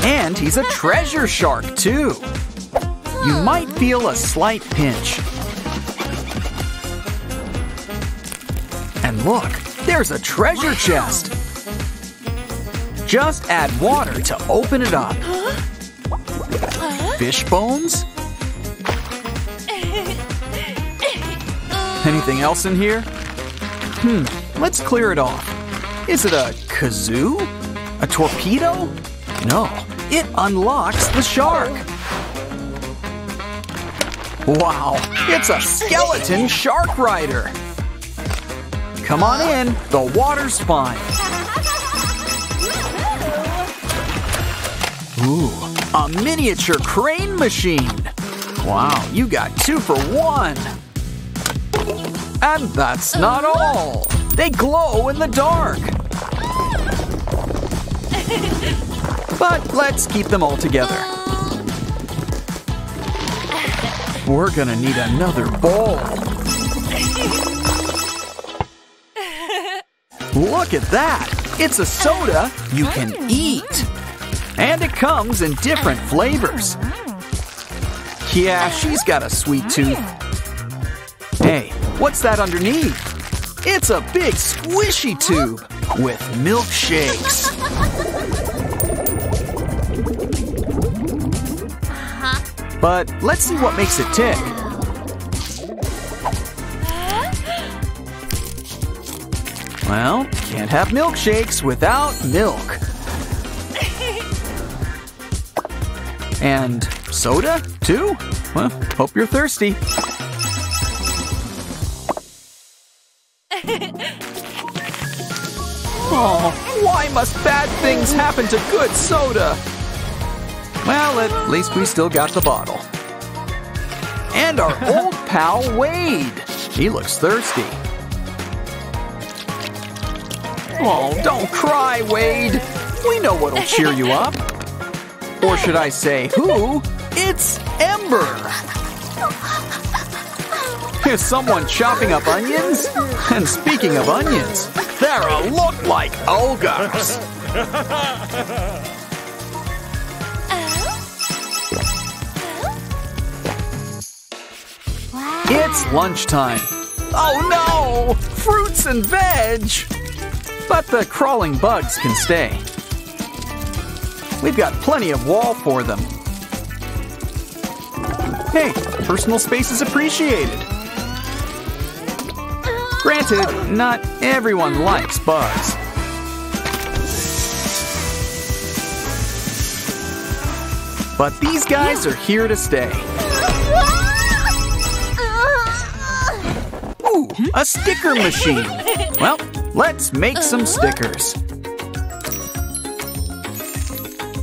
And he's a treasure shark too. You might feel a slight pinch. And look, there's a treasure chest. Just add water to open it up. Fish bones? Anything else in here? Let's clear it off. Is it a kazoo? A torpedo? No, it unlocks the shark. Wow, it's a skeleton shark rider. Come on in, the water's fine. Ooh, a miniature crane machine. Wow, you got 2 for 1. And that's not all. They glow in the dark. But let's keep them all together. We're gonna need another bowl. Look at that. It's a soda you can eat. And it comes in different flavors. Yeah, she's got a sweet tooth. Hey, what's that underneath? It's a big squishy tube with milkshakes. But let's see what makes it tick. Well, can't have milkshakes without milk. And soda, too? Well, hope you're thirsty. Oh, why must bad things happen to good soda? Well, at least we still got the bottle. And our old pal Wade. He looks thirsty. Oh, don't cry, Wade. We know what'll cheer you up. Or should I say who? It's Ember! Here's someone chopping up onions. And speaking of onions, they're a look like ogres. It's lunchtime. Oh no! Fruits and veg! But the crawling bugs can stay. We've got plenty of wall for them. Hey, personal space is appreciated. Granted, not everyone likes bugs. But these guys are here to stay. Ooh, a sticker machine. Well, let's make some stickers.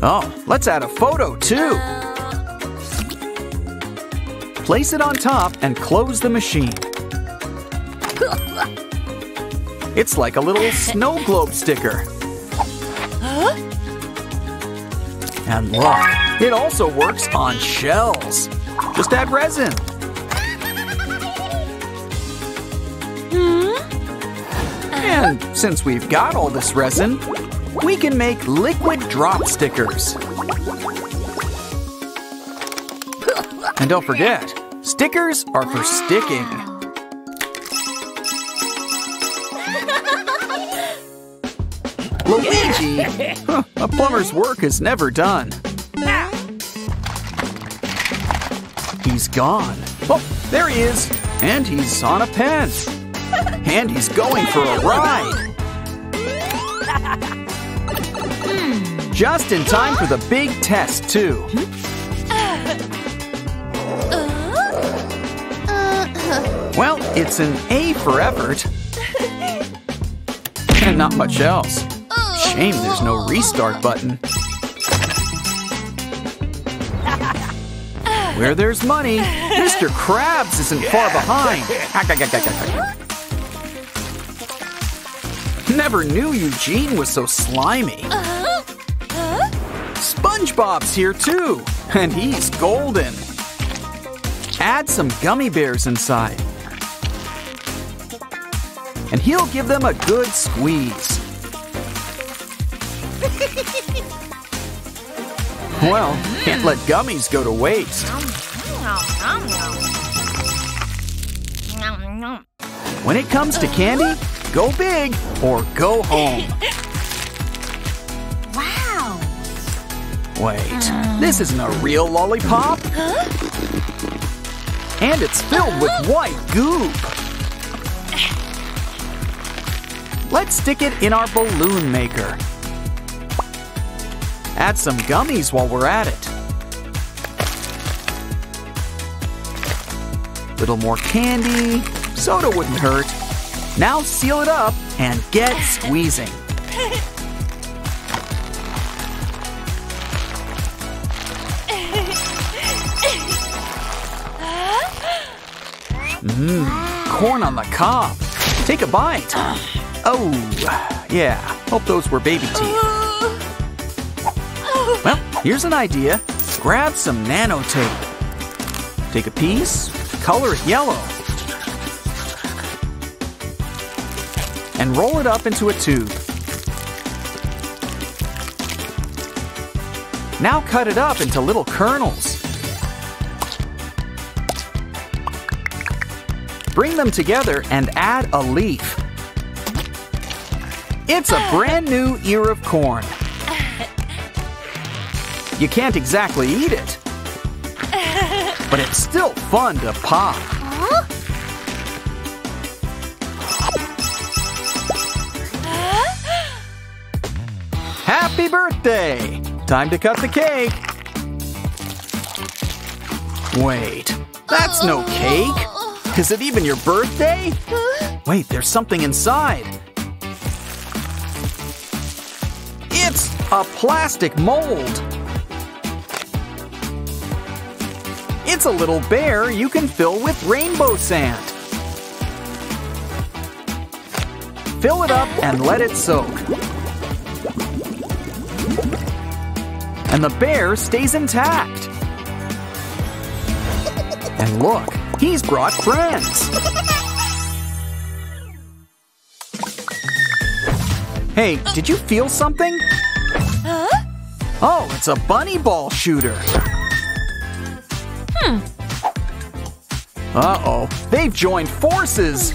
Oh, let's add a photo too. Place it on top and close the machine. It's like a little snow globe sticker. And look, it also works on shells. Just add resin. And since we've got all this resin, we can make liquid drop stickers. And don't forget, stickers are for sticking. Luigi! A plumber's work is never done. He's gone. Oh, there he is. And he's on a pen. And he's going for a ride. Just in time for the big test, too. Well, it's an A for effort. And not much else. Shame there's no restart button. Where there's money, Mr. Krabs isn't far behind. Never knew Eugene was so slimy. SpongeBob's here too, and he's golden. Add some gummy bears inside. And he'll give them a good squeeze. Well, can't let gummies go to waste. When it comes to candy, go big or go home. Wow. Wait, this isn't a real lollipop. And it's filled with white goop. Let's stick it in our balloon maker. Add some gummies while we're at it. Little more candy. Soda wouldn't hurt. Now seal it up and get squeezing. Corn on the cob. Take a bite. Oh, yeah. Hope those were baby teeth. Well, here's an idea. Grab some nano tape. Take a piece, color it yellow. And roll it up into a tube. Now cut it up into little kernels. Bring them together and add a leaf. It's a brand new ear of corn. You can't exactly eat it, but it's still fun to pop. Happy birthday! Time to cut the cake. Wait, that's no cake. Is it even your birthday? Wait, there's something inside. It's a plastic mold. It's a little bear you can fill with rainbow sand. Fill it up and let it soak. and the bear stays intact. And look, he's brought friends. Hey, did you feel something? Huh? Oh, it's a bunny ball shooter. Uh-oh, they've joined forces.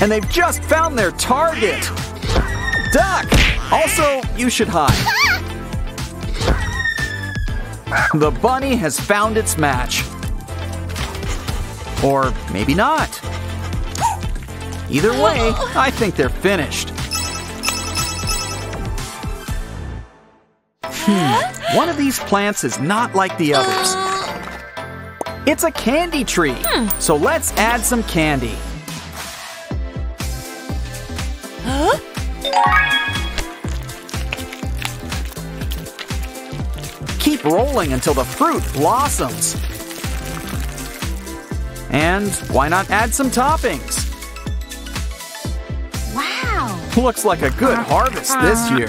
And they've just found their target. Duck! Also, you should hide. The bunny has found its match. Or maybe not. Either way, I think they're finished. One of these plants is not like the others. It's a candy tree, so let's add some candy. Huh? Keep rolling until the fruit blossoms. And why not add some toppings? Wow! Looks like a good harvest this year.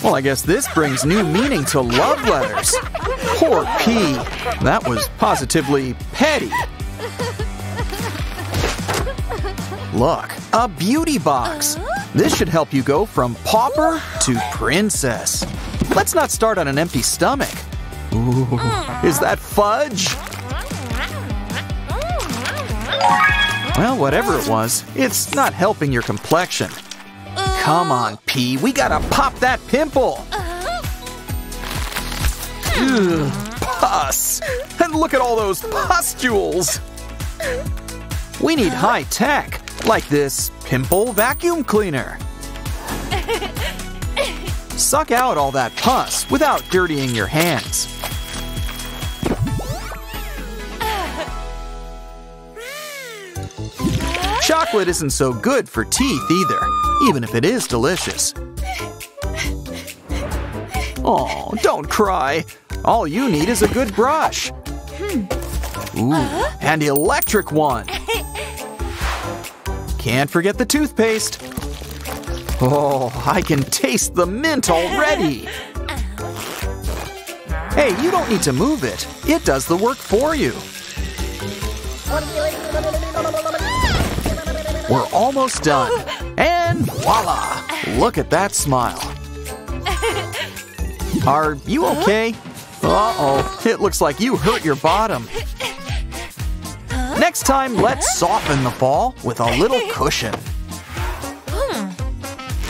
Well, I guess this brings new meaning to love letters. Poor P. That was positively petty. Look, a beauty box. This should help you go from pauper to princess. Let's not start on an empty stomach. Ooh, is that fudge? Well, whatever it was, it's not helping your complexion. Come on, P, we gotta pop that pimple! Ugh, pus! And look at all those pustules! We need high tech, like this pimple vacuum cleaner. Suck out all that pus without dirtying your hands. Chocolate isn't so good for teeth either, even if it is delicious. Oh, don't cry. All you need is a good brush. Ooh, and electric one. Can't forget the toothpaste. Oh, I can taste the mint already. Hey, you don't need to move it. It does the work for you. We're almost done. And voila! Look at that smile. Are you okay? Uh-oh, it looks like you hurt your bottom. Next time, let's soften the fall with a little cushion.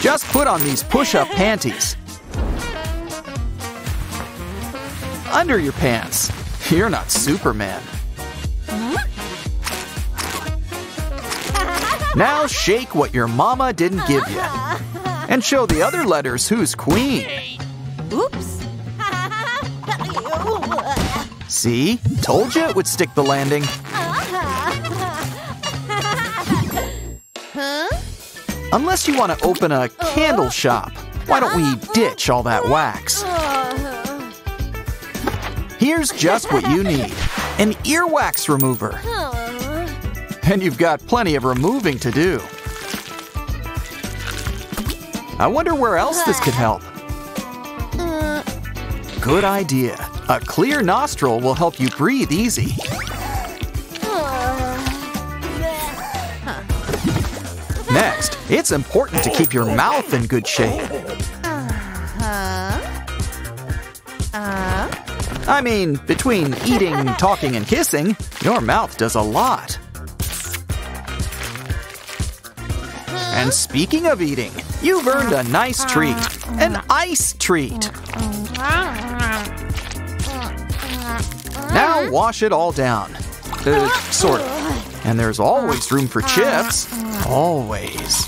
Just put on these push-up panties. Under your pants. You're not Superman. Now shake what your mama didn't give you. And show the other letters who's queen. Oops. See? Told you it would stick the landing. Unless you want to open a candle shop, why don't we ditch all that wax? Here's just what you need. An earwax remover. And you've got plenty of removing to do. I wonder where else this could help. Good idea. A clear nostril will help you breathe easy. Next, it's important to keep your mouth in good shape. I mean, between eating, talking, and kissing, your mouth does a lot. And speaking of eating, you've earned a nice treat, an ice treat. Now wash it all down, sort of. And there's always room for chips, always.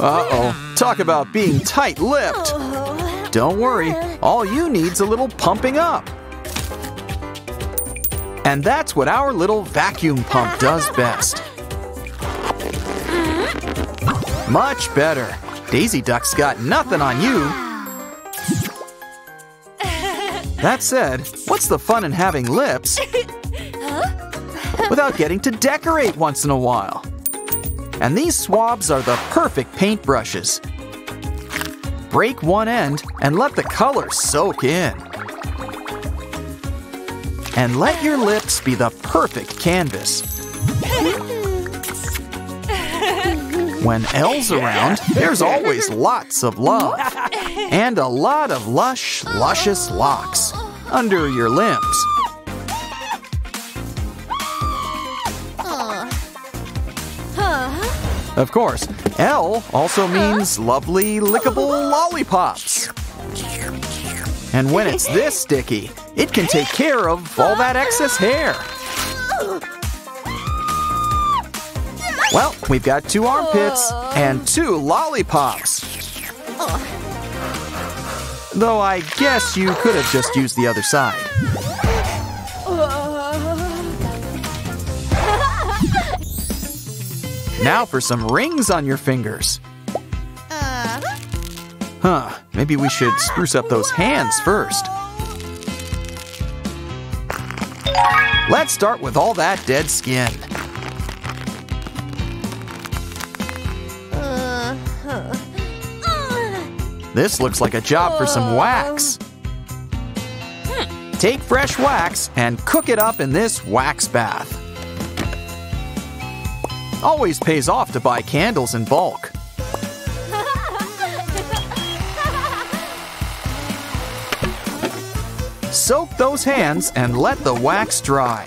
Uh-oh, talk about being tight-lipped. Don't worry, all you need's a little pumping up. And that's what our little vacuum pump does best. Much better. Daisy Duck's got nothing on you. That said, what's the fun in having lips without getting to decorate once in a while? And these swabs are the perfect paintbrushes. Break one end and let the color soak in. And let your lips be the perfect canvas. When Elle's around, there's always lots of love. And a lot of luscious locks under your limbs. Of course, L also means lovely lickable lollipops. And when it's this sticky, it can take care of all that excess hair. Well, we've got 2 armpits and 2 lollipops. Though I guess you could have just used the other side. Now for some rings on your fingers. Maybe we should spruce up those hands first. Let's start with all that dead skin. This looks like a job for some wax. Take fresh wax and cook it up in this wax bath. Always pays off to buy candles in bulk. Soak those hands and let the wax dry.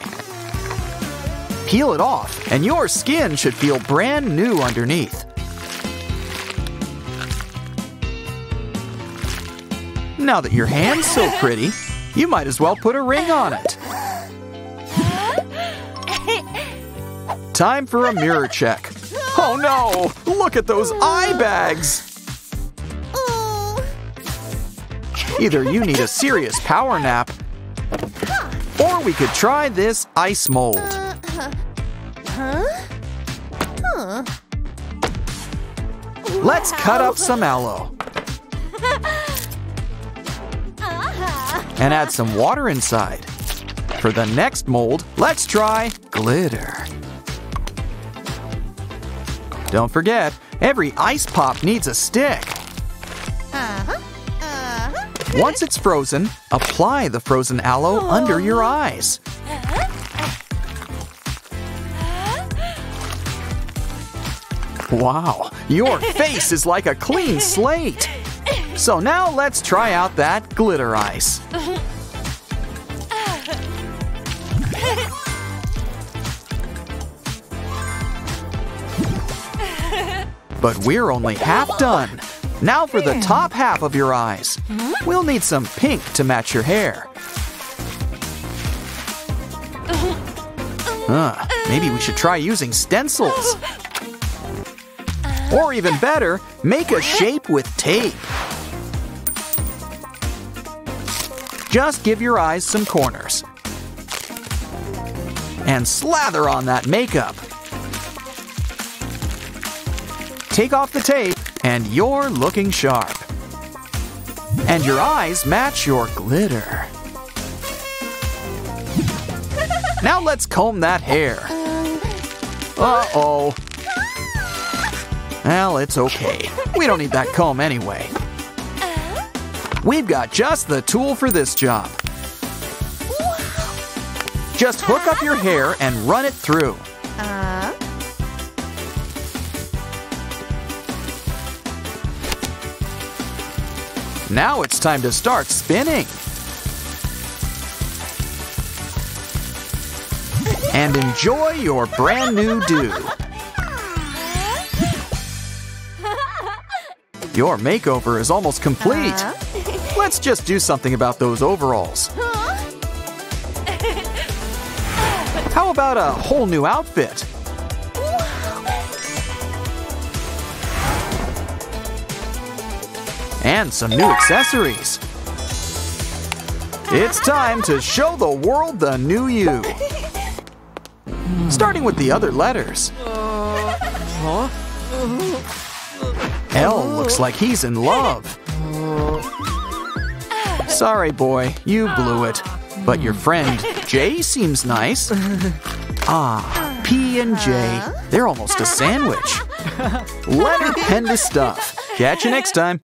Peel it off, and your skin should feel brand new underneath. Now that your hand's so pretty, you might as well put a ring on it. Time for a mirror check. Oh no! Look at those eye bags! Either you need a serious power nap, or we could try this ice mold. Let's cut up some aloe. And add some water inside. For the next mold, let's try glitter. Don't forget, every ice pop needs a stick. Once it's frozen, apply the frozen aloe under your eyes. Wow, your face is like a clean slate. So now let's try out that glitter ice. But we're only half done. Now for the top half of your eyes. We'll need some pink to match your hair. Maybe we should try using stencils. Or even better, make a shape with tape. Just give your eyes some corners and slather on that makeup. Take off the tape and you're looking sharp. And your eyes match your glitter. Now let's comb that hair. Uh-oh. Well, it's okay. We don't need that comb anyway. We've got just the tool for this job. Just hook up your hair and run it through. Now it's time to start spinning. And enjoy your brand new do. Your makeover is almost complete. Let's just do something about those overalls. How about a whole new outfit? And some new accessories. It's time to show the world the new you. Starting with the other letters. L looks like he's in love. Sorry, boy, you blew it. But your friend, Jay, seems nice. Ah, P and J, they're almost a sandwich. Letter pen to stuff. Catch you next time.